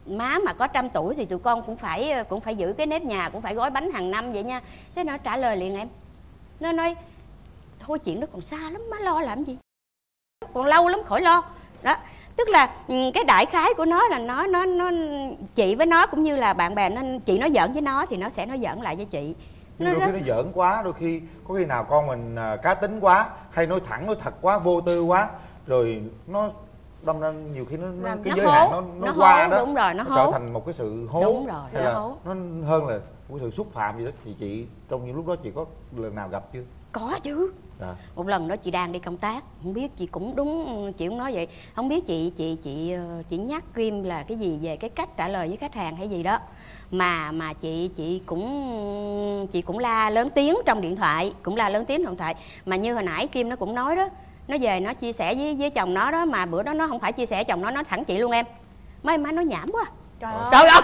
má mà có trăm tuổi thì tụi con cũng phải giữ cái nếp nhà, cũng phải gói bánh hàng năm vậy nha. Thế nó trả lời liền em, nó nói thôi chuyện đó còn xa lắm, má lo làm gì, còn lâu lắm khỏi lo. Đó, tức là cái đại khái của nó là nó chị với nó cũng như là bạn bè, nên chị nói giỡn với nó thì nó sẽ nói giỡn lại với chị. Đôi khi nó giỡn quá, đôi khi có khi nào con mình cá tính quá, hay nói thẳng nói thật quá, vô tư quá, rồi nó đâm ra nhiều khi cái giới hạn nó qua đó, đúng rồi, nó trở thành một cái sự hố, đúng rồi, nó hơn là một sự xúc phạm gì đó. Thì chị trong những lúc đó chị có lần nào gặp chưa? Có chứ. Một lần đó chị đang đi công tác, không biết chị cũng đúng, chị cũng nói vậy, không biết chị nhắc Kim là cái gì về cái cách trả lời với khách hàng hay gì đó, mà chị cũng la lớn tiếng trong điện thoại, mà như hồi nãy Kim nó cũng nói đó, nó về nó chia sẻ với chồng nó đó, mà bữa đó nó không phải chia sẻ chồng nó nói thẳng chị luôn em. Má nói nhảm quá. Trời ơi.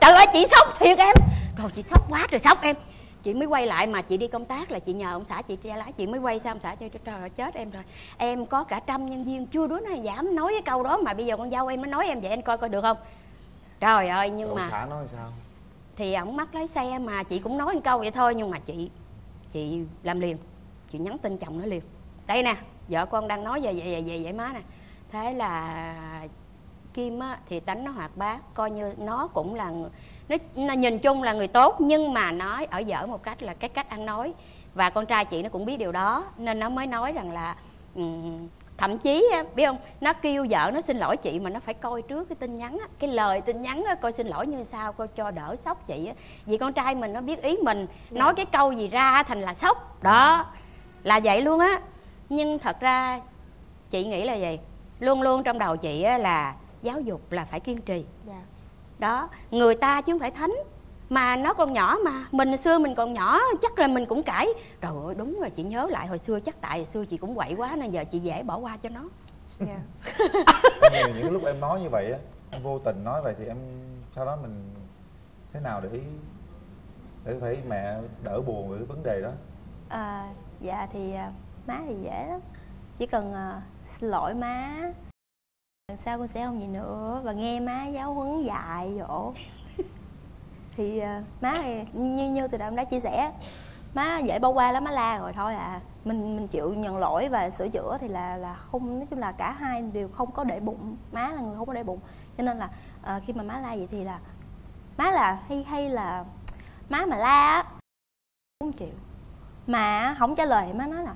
Trời ơi, chị sốc thiệt em. Rồi chị sốc quá rồi sốc em. Chị mới quay lại, mà chị đi công tác là chị nhờ ông xã chị che lái, chị mới quay sang ông xã cho trời ơi, chết em rồi. Em có cả 100 nhân viên chưa đứa nào dám nói cái câu đó, mà bây giờ con dâu em mới nói em vậy, em coi coi được không. Trời ơi, nhưng mà ông xã nói sao? Thì ổng mắc lái xe, mà chị cũng nói một câu vậy thôi, nhưng mà chị làm liền. Chị nhắn tin chồng nó liền. Đây nè, vợ con đang nói về má nè. Thế là Kim á, thì tánh nó hoạt bát, coi như nó cũng là nó nhìn chung là người tốt, nhưng mà nói ở dở một cách là cái cách ăn nói, và con trai chị nó cũng biết điều đó, nên nó mới nói rằng là thậm chí biết không, nó kêu vợ nó xin lỗi chị, mà nó phải coi trước cái tin nhắn á, cái lời tin nhắn á, coi xin lỗi như sao, coi cho đỡ sốc chị á. Vì con trai mình nó biết ý mình, nói cái câu gì ra thành là sốc. Đó là vậy luôn á. Nhưng thật ra chị nghĩ là gì, luôn luôn trong đầu chị là giáo dục là phải kiên trì. Đó, người ta chứ không phải thánh, mà nó còn nhỏ, mà mình hồi xưa mình còn nhỏ chắc là mình cũng cãi. Trời ơi, đúng rồi, chị nhớ lại hồi xưa, chắc tại hồi xưa chị cũng quậy quá nên giờ chị dễ bỏ qua cho nó. Yeah. Những cái lúc em nói như vậy á, em vô tình nói vậy thì em sau đó mình thế nào để thấy mẹ đỡ buồn về cái vấn đề đó? À, dạ thì má thì dễ lắm, chỉ cần xin lỗi má, lần sau con sẽ không gì nữa, và nghe má giáo huấn dạy dỗ. Thì má thì như từ đầu em đã chia sẻ, má dễ bỏ qua lắm, má la rồi thôi à. Mình chịu nhận lỗi và sửa chữa thì là không, nói chung là cả hai đều không có để bụng. Má là người không có để bụng, cho nên là khi mà má la vậy thì là má là hay là má mà la á không chịu mà không trả lời, má nói là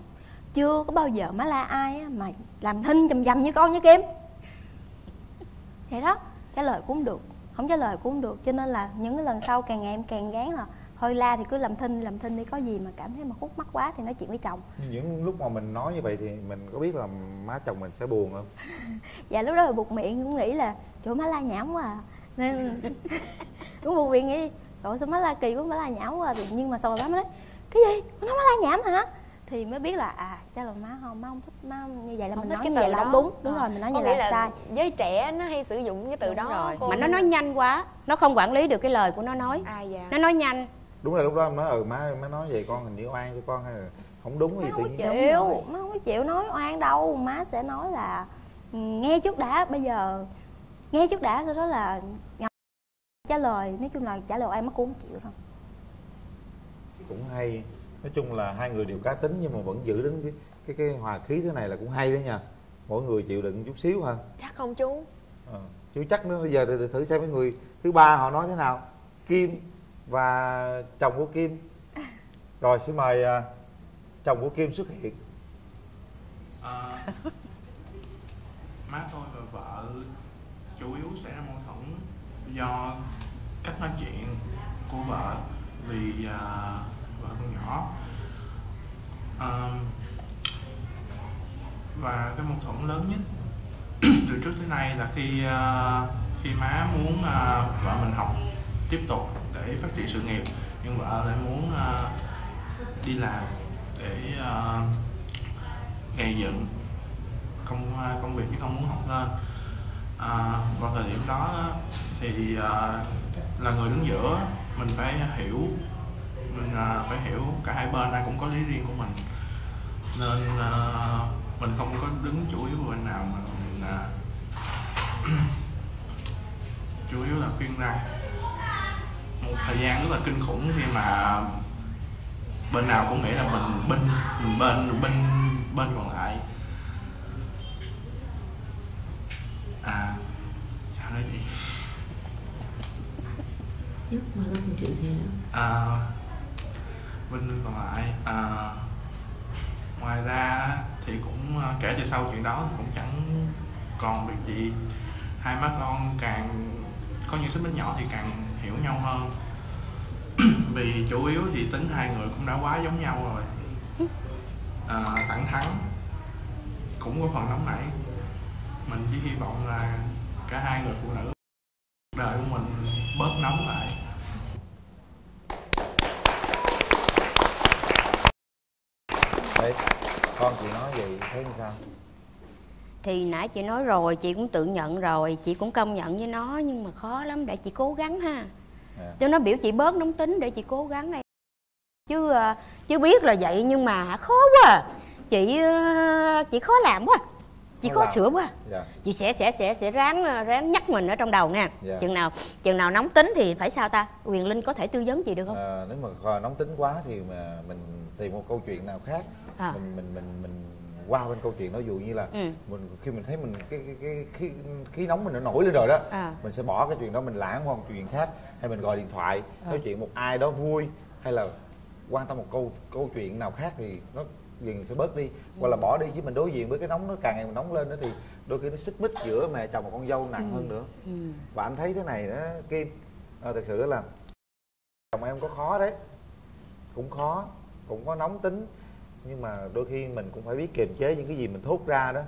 chưa có bao giờ má la ai á mà làm thinh chầm chầm như con với Kim vậy đó. Trả lời cũng được, không trả lời cũng được, cho nên là những cái lần sau càng ngày em càng gán là thôi la thì cứ làm thinh đi, có gì mà cảm thấy mà khúc mắc quá thì nói chuyện với chồng. Những lúc mà mình nói như vậy thì mình có biết là má chồng mình sẽ buồn không? Dạ lúc đó là buộc miệng cũng nghĩ là chỗ má la nhảm quá à, nên cũng buộc miệng nghĩ trời sao má la kỳ quá, má la nhảm quá à. Thì nhưng mà sau rồi má nói cái gì nó má la nhảm hả, thì mới biết là à chắc là má không thích, má như vậy là không, mình nói như vậy là không đúng. Đúng rồi, mình nói như vậy là sai. Giới trẻ nó hay sử dụng cái từ đúng đó rồi. Mà nó nói nhanh quá, nó không quản lý được cái lời của nó nói. À, dạ. Nó nói nhanh. Đúng là lúc đó em nói ừ má nói vậy con hình như oan cho con hay là không đúng má gì tự nhiên. Má không có chịu nói oan đâu, má sẽ nói là nghe trước đã, bây giờ nghe trước đã, sau đó là trả lời, nói chung là trả lời oan má cũng không chịu đâu. Cũng hay. Nói chung là hai người đều cá tính nhưng mà vẫn giữ đến cái hòa khí thế này là cũng hay đấy nha. Mỗi người chịu đựng chút xíu hả? Chắc không chú à, chú chắc nữa. Bây giờ để thử xem cái người thứ ba họ nói thế nào. Kim và chồng của Kim. Rồi xin mời chồng của Kim xuất hiện. Má tôi và vợ chủ yếu xảy ra mâu thuẫn do cách nói chuyện của vợ. Vì vợ con nhỏ và cái mâu thuẫn lớn nhất từ trước tới nay là khi má muốn vợ mình học tiếp tục để phát triển sự nghiệp, nhưng vợ lại muốn đi làm để gây dựng công việc chứ không muốn học lên. Vào thời điểm đó thì là người đứng giữa, mình phải hiểu cả hai bên ai cũng có lý riêng của mình, nên mình không có đứng chủ yếu bên nào mà mình chủ yếu là khuyên răn. Một thời gian rất là kinh khủng khi mà bên nào cũng nghĩ là mình bên còn lại. À sao nói đi giúp mà nó không chịu gì nữa. Bên còn lại ngoài ra thì cũng kể từ sau chuyện đó cũng chẳng còn việc gì. Hai má con càng có những xích mích nhỏ thì càng hiểu nhau hơn. Vì chủ yếu thì tính hai người cũng đã quá giống nhau rồi, thẳng thắn, cũng có phần nóng nảy. Mình chỉ hy vọng là cả hai người phụ nữ đời của mình bớt nóng lại. Đấy, con chị nói vậy thấy sao? Thì nãy chị nói rồi, chị cũng tự nhận rồi, chị cũng công nhận với nó, nhưng mà khó lắm, để chị cố gắng ha. Cho nó biểu chị bớt nóng tính để chị cố gắng đây. Chứ biết là vậy nhưng mà khó quá. Chị khó làm quá. Chị khó sửa quá. Chị sẽ ráng nhắc mình ở trong đầu nha. Chừng nào nóng tính thì phải sao ta? Quyền Linh có thể tư vấn chị được không? Nếu mà nóng tính quá thì mà mình tìm một câu chuyện nào khác. Mình qua bên câu chuyện đó, dụ như là khi mình thấy mình cái khí nóng mình nó nổi lên rồi đó, mình sẽ bỏ cái chuyện đó, mình lãng qua một chuyện khác, hay mình gọi điện thoại nói chuyện một ai đó vui, hay là quan tâm một câu chuyện nào khác thì nó dần sẽ bớt đi, hoặc là bỏ đi. Chứ mình đối diện với cái nóng nó càng ngày mình nóng lên nữa thì đôi khi nó xích mích giữa mẹ chồng và con dâu nặng hơn nữa. Và anh thấy thế này đó Kim, thật sự là chồng em có khó đấy, cũng khó, cũng có nóng tính, nhưng mà đôi khi mình cũng phải biết kiềm chế những cái gì mình thốt ra đó,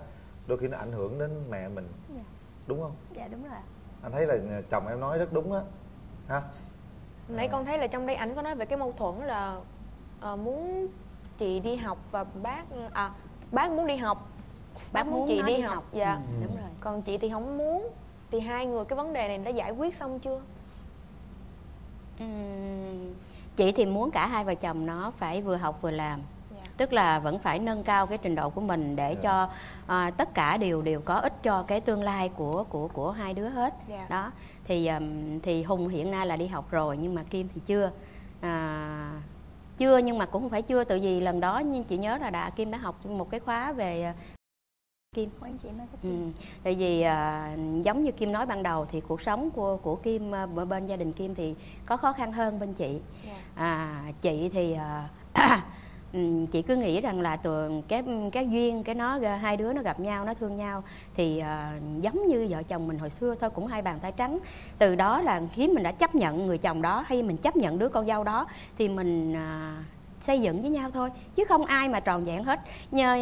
đôi khi nó ảnh hưởng đến mẹ mình. Dạ. Đúng không? Dạ đúng rồi. Anh thấy là chồng em nói rất đúng á ha. Nãy con thấy là trong đây ảnh có nói về cái mâu thuẫn là muốn chị đi học và bác muốn đi học Bác muốn chị đi học. Dạ đúng rồi. Còn chị thì không muốn. Thì hai người cái vấn đề này đã giải quyết xong chưa? Chị thì muốn cả hai vợ chồng nó phải vừa học vừa làm. Tức là vẫn phải nâng cao cái trình độ của mình để cho tất cả đều có ích cho cái tương lai của hai đứa hết. Đó. Thì Hùng hiện nay là đi học rồi nhưng mà Kim thì chưa. Chưa nhưng mà cũng không phải chưa, tại vì lần đó nhưng chị nhớ là Kim đã học một cái khóa về Kim. Tại vì giống như Kim nói ban đầu thì cuộc sống của Kim bên gia đình Kim thì có khó khăn hơn bên chị. Chị thì chị cứ nghĩ rằng là cái duyên hai đứa nó gặp nhau, nó thương nhau thì giống như vợ chồng mình hồi xưa thôi, cũng hai bàn tay trắng. Từ đó là khi mình đã chấp nhận người chồng đó hay mình chấp nhận đứa con dâu đó thì mình xây dựng với nhau thôi, chứ không ai mà tròn vẹn hết.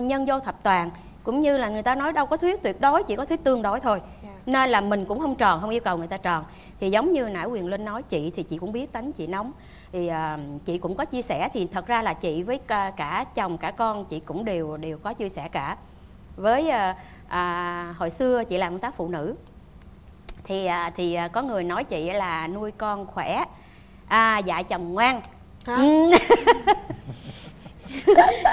Nhân vô thập toàn, cũng như là người ta nói đâu có thuyết tuyệt đối, chỉ có thuyết tương đối thôi. Nên là mình cũng không tròn, không yêu cầu người ta tròn. Thì giống như nãy Quyền Linh nói, chị thì chị cũng biết tánh chị nóng. Thì chị cũng có chia sẻ, thì thật ra là chị với cả chồng cả con chị cũng đều có chia sẻ cả. Với hồi xưa chị làm công tác phụ nữ thì có người nói chị là nuôi con khỏe, dạy chồng ngoan.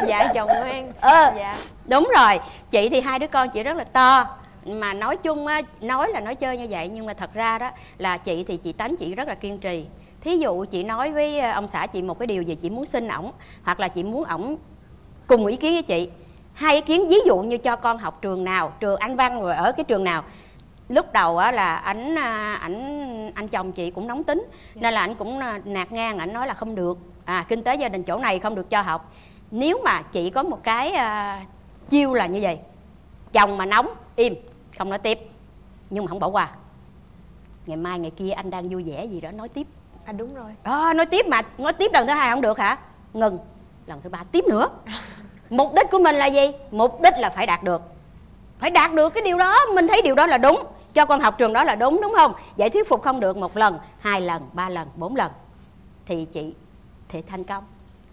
Dạ chồng ngoan. Dạ đúng rồi. Chị thì hai đứa con chị rất là to, mà nói chung á, nói là nói chơi như vậy nhưng mà thật ra đó là chị thì chị tánh chị rất là kiên trì. Thí dụ chị nói với ông xã chị một cái điều gì, chị muốn xin ổng hoặc là chị muốn ổng cùng ý kiến với chị, hai ý kiến, ví dụ như cho con học trường nào, trường Anh Văn rồi ở cái trường nào. Lúc đầu á là anh chồng chị cũng nóng tính nên là anh cũng nạt ngang, anh nói là không được, kinh tế gia đình chỗ này không được cho học. Nếu mà chị có một cái chiêu là như vậy, chồng mà nóng im không nói tiếp, nhưng mà không bỏ qua, ngày mai ngày kia anh đang vui vẻ gì đó nói tiếp. Đúng rồi. Nói tiếp, mà nói tiếp lần thứ hai không được hả, ngừng, lần thứ ba tiếp nữa. Mục đích của mình là gì? Mục đích là phải đạt được, phải đạt được cái điều đó, mình thấy điều đó là đúng, cho con học trường đó là đúng, đúng không? Vậy thuyết phục không được một lần, hai lần, ba lần, bốn lần thì chị thì thành công.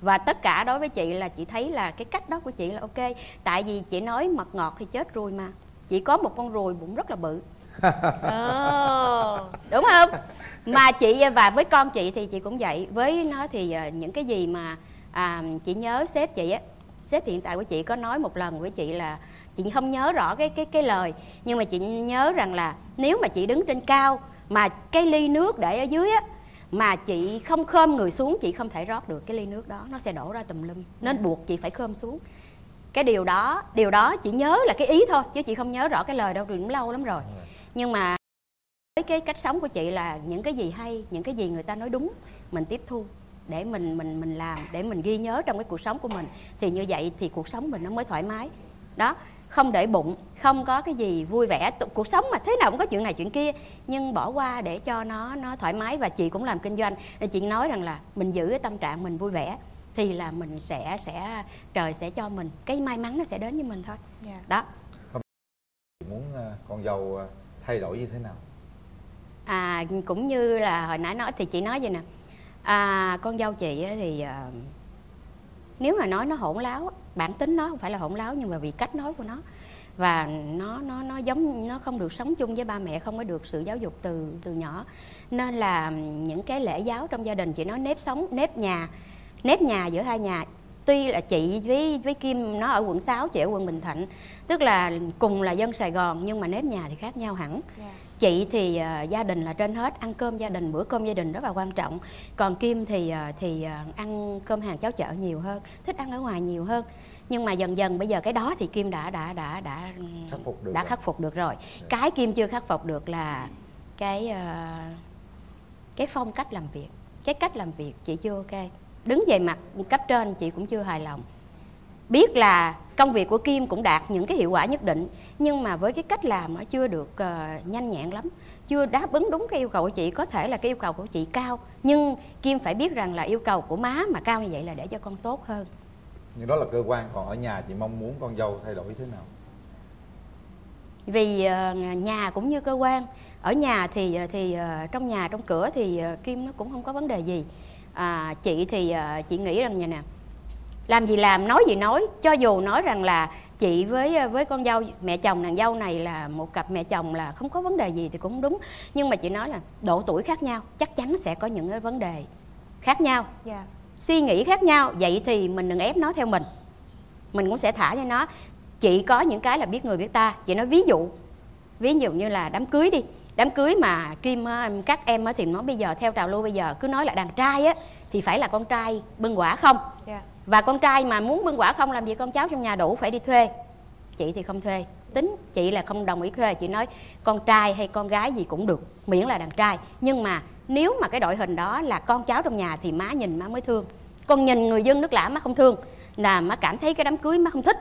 Và tất cả đối với chị là chị thấy là cái cách đó của chị là ok. Tại vì chị nói mật ngọt thì chết ruồi mà. Chị có một con ruồi bụng rất là bự. Đúng không? Mà chị và với con chị thì chị cũng vậy. Với nó thì những cái gì mà chị nhớ sếp chị á, sếp hiện tại của chị có nói một lần với chị là chị không nhớ rõ cái lời, nhưng mà chị nhớ rằng là nếu mà chị đứng trên cao mà cái ly nước để ở dưới á, mà chị không khom người xuống, chị không thể rót được cái ly nước đó, nó sẽ đổ ra tùm lum, nên buộc chị phải khom xuống. Cái điều đó chị nhớ là cái ý thôi, chứ chị không nhớ rõ cái lời đâu, cũng lâu lắm rồi. Nhưng mà với cái cách sống của chị là những cái gì hay, những cái gì người ta nói đúng, mình tiếp thu để mình làm, để mình ghi nhớ trong cái cuộc sống của mình. Thì như vậy thì cuộc sống mình nó mới thoải mái. Đó, không để bụng, không có cái gì vui vẻ. Cuộc sống mà thế nào cũng có chuyện này chuyện kia, nhưng bỏ qua để cho nó thoải mái. Và chị cũng làm kinh doanh, chị nói rằng là mình giữ cái tâm trạng mình vui vẻ thì là mình sẽ trời sẽ cho mình cái may mắn, nó sẽ đến với mình thôi. Đó. Muốn con dâu thay đổi như thế nào? Cũng như là hồi nãy nói thì chị nói vậy nè. Con dâu chị thì nếu mà nói nó hỗn láo, bản tính nó không phải là hỗn láo, nhưng mà vì cách nói của nó và nó giống, nó không được sống chung với ba mẹ, không có được sự giáo dục từ nhỏ, nên là những cái lễ giáo trong gia đình, chị nói nếp nhà giữa hai nhà. Tuy là chị với Kim nó ở quận 6, chị ở quận Bình Thạnh, tức là cùng là dân Sài Gòn nhưng mà nếp nhà thì khác nhau hẳn. Chị thì gia đình là trên hết, ăn cơm gia đình, bữa cơm gia đình rất là quan trọng. Còn Kim thì ăn cơm hàng cháo chợ nhiều hơn, thích ăn ở ngoài nhiều hơn. Nhưng mà dần dần bây giờ cái đó thì Kim đã khắc phục được rồi. Cái Kim chưa khắc phục được là cái phong cách làm việc, cái cách làm việc chị chưa ok. Đứng về mặt cấp trên chị cũng chưa hài lòng. Biết là công việc của Kim cũng đạt những cái hiệu quả nhất định, nhưng mà với cái cách làm nó chưa được nhanh nhẹn lắm, chưa đáp ứng đúng cái yêu cầu của chị. Có thể là cái yêu cầu của chị cao, nhưng Kim phải biết rằng là yêu cầu của má mà cao như vậy là để cho con tốt hơn. Nhưng đó là cơ quan, còn ở nhà chị mong muốn con dâu thay đổi thế nào? Vì nhà cũng như cơ quan, ở nhà thì trong nhà trong cửa thì Kim nó cũng không có vấn đề gì. Chị thì chị nghĩ rằng vậy nè, Làm gì làm, nói gì nói. Cho dù nói rằng là chị với con dâu, mẹ chồng nàng dâu này là một cặp mẹ chồng là không có vấn đề gì thì cũng đúng. Nhưng mà chị nói là độ tuổi khác nhau, chắc chắn sẽ có những cái vấn đề khác nhau, suy nghĩ khác nhau. Vậy thì mình đừng ép nó theo mình. Mình cũng sẽ thả cho nó. Chị có những cái là biết người biết ta. Chị nói ví dụ như là đám cưới đi. Đám cưới mà Kim các em thì nó bây giờ theo trào lưu bây giờ cứ nói là đàn trai á thì phải là con trai bưng quả không. Và con trai mà muốn bưng quả không làm gì con cháu trong nhà đủ phải đi thuê. Chị thì không thuê, tính chị là không đồng ý thuê. Chị nói con trai hay con gái gì cũng được, miễn là đàn trai. Nhưng mà nếu mà cái đội hình đó là con cháu trong nhà thì má nhìn má mới thương. Con nhìn người dân nước lã má không thương, là má cảm thấy cái đám cưới má không thích.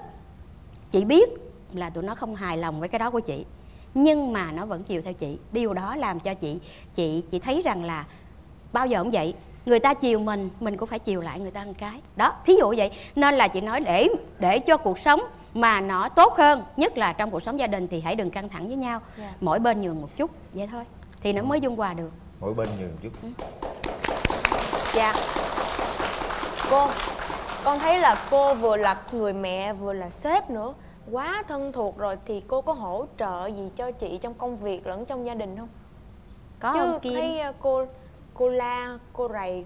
Chị biết là tụi nó không hài lòng với cái đó của chị, nhưng mà nó vẫn chiều theo chị. Điều đó làm cho chị thấy rằng là bao giờ cũng vậy, người ta chiều mình cũng phải chiều lại người ta một cái. Đó, thí dụ vậy. Nên là chị nói để cho cuộc sống mà nó tốt hơn, nhất là trong cuộc sống gia đình thì hãy đừng căng thẳng với nhau. Mỗi bên nhường một chút, vậy thôi thì nó mới dung hòa được. Mỗi bên nhường một chút. Dạ. Cô, con thấy là cô vừa là người mẹ vừa là sếp nữa, quá thân thuộc rồi, thì cô có hỗ trợ gì cho chị trong công việc lẫn trong gia đình không? Có chứ, không Kim? Thấy cô la cô rầy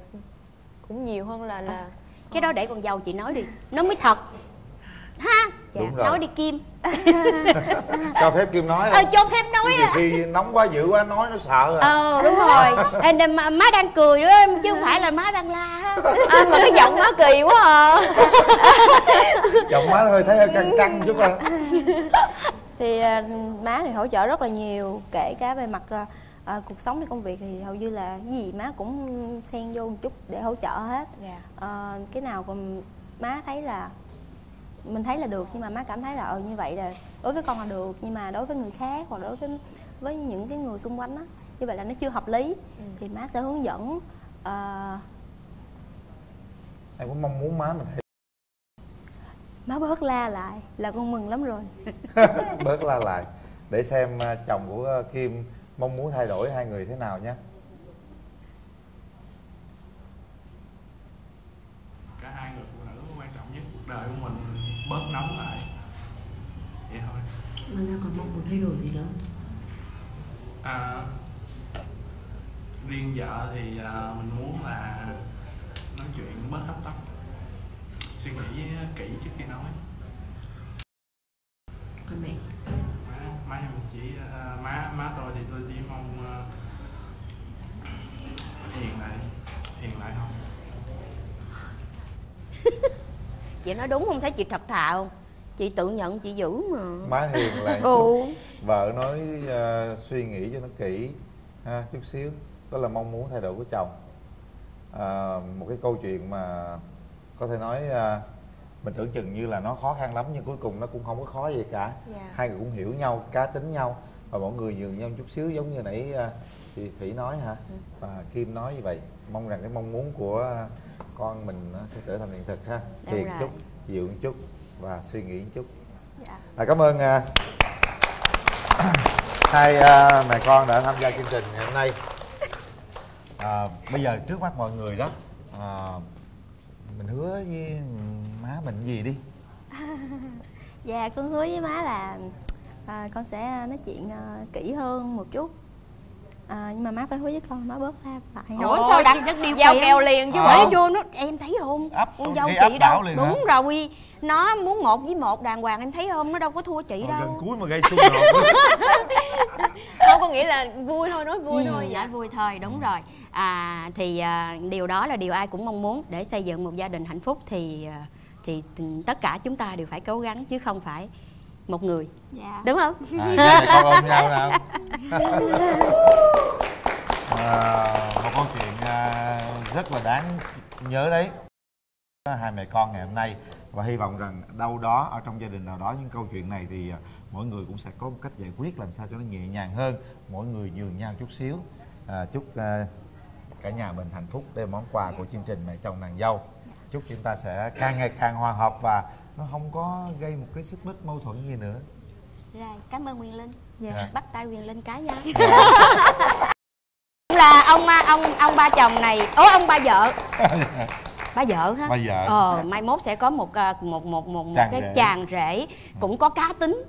cũng nhiều hơn là cái đó để con dâu chị nói đi, nó mới thật ha. Nói đi Kim. Cho phép Kim nói. Cho phép nói. Khi nóng quá dữ quá nói nó sợ rồi. Đúng rồi. Em má đang cười đó em, chứ không phải là má đang la. Mà cái giọng má kỳ quá à. Giọng má hơi thấy hơi căng căng chút à. Thì má thì hỗ trợ rất là nhiều, kể cả về mặt cuộc sống hay công việc thì hầu như là cái gì má cũng xen vô một chút để hỗ trợ hết. Cái nào còn má thấy là mình thấy là được, nhưng mà má cảm thấy là như vậy là đối với con là được, nhưng mà đối với người khác hoặc đối với những cái người xung quanh đó, như vậy là nó chưa hợp lý. Thì má sẽ hướng dẫn. Em cũng mong muốn má mình thấy má bớt la lại là con mừng lắm rồi. Bớt la lại để xem chồng của Kim mong muốn thay đổi hai người thế nào nhé. Cả hai người phụ nữ quan trọng nhất cuộc đời của mình bớt nóng lại, vậy thôi. Mà ra còn mong muốn thay đổi gì đó? Riêng vợ thì mình muốn là nói chuyện bớt hấp tấp, suy nghĩ kỹ trước khi nói. Còn mẹ? Má em chỉ má tôi thì tôi chỉ mong hiền lại không. Chị nói đúng không? Thấy chị thật thà không? Chị tự nhận chị dữ mà. Má hiền lại. Vợ nói suy nghĩ cho nó kỹ ha, chút xíu. Đó là mong muốn thay đổi của chồng. Một cái câu chuyện mà có thể nói mình tưởng chừng như là nó khó khăn lắm, nhưng cuối cùng nó cũng không có khó gì cả. Hai người cũng hiểu nhau, cá tính nhau, và mọi người nhường nhau chút xíu, giống như nãy chị Thủy nói hả, và Kim nói như vậy. Mong rằng cái mong muốn của con mình nó sẽ trở thành hiện thực ha. Hiền chút, dịu chút và suy nghĩ chút. Cảm ơn hai mẹ con đã tham gia chương trình ngày hôm nay. Bây giờ trước mắt mọi người đó, mình hứa với má mình gì đi? Dạ, con hứa với má là con sẽ nói chuyện kỹ hơn một chút. Nhưng mà má phải hứa với con má bớt la lại. Ủa sao đặt giao kèo liền chứ phải vô nó. Em thấy không? Con dâu chị đâu. Đúng rồi. Nó muốn 1 với 1 đàng hoàng, em thấy không? Nó đâu có thua chị đâu. Gần cuối mà gây xung đột. Không, con nghĩ là vui thôi, nói vui thôi. Dạ vui thôi, đúng rồi. Thì điều đó là điều ai cũng mong muốn. Để xây dựng một gia đình hạnh phúc thì tất cả chúng ta đều phải cố gắng chứ không phải một người. Đúng không? Con ôm nhau nào. Một câu chuyện rất là đáng nhớ đấy, hai mẹ con ngày hôm nay. Và hy vọng rằng đâu đó ở trong gia đình nào đó những câu chuyện này thì mỗi người cũng sẽ có một cách giải quyết làm sao cho nó nhẹ nhàng hơn, mỗi người nhường nhau chút xíu. Chúc cả nhà mình hạnh phúc. Đây là món quà của chương trình Mẹ Chồng Nàng Dâu. Chúc chúng ta sẽ càng ngày càng hòa hợp và nó không có gây một cái xích mích mâu thuẫn gì nữa. Rồi, cảm ơn Quyền Linh. Bắt tay Quyền Linh cái nha. Là ông ba chồng này, ông ba vợ Bà vợ ha. Bà vợ. Mai mốt sẽ có một cái chàng rể cũng có cá tính,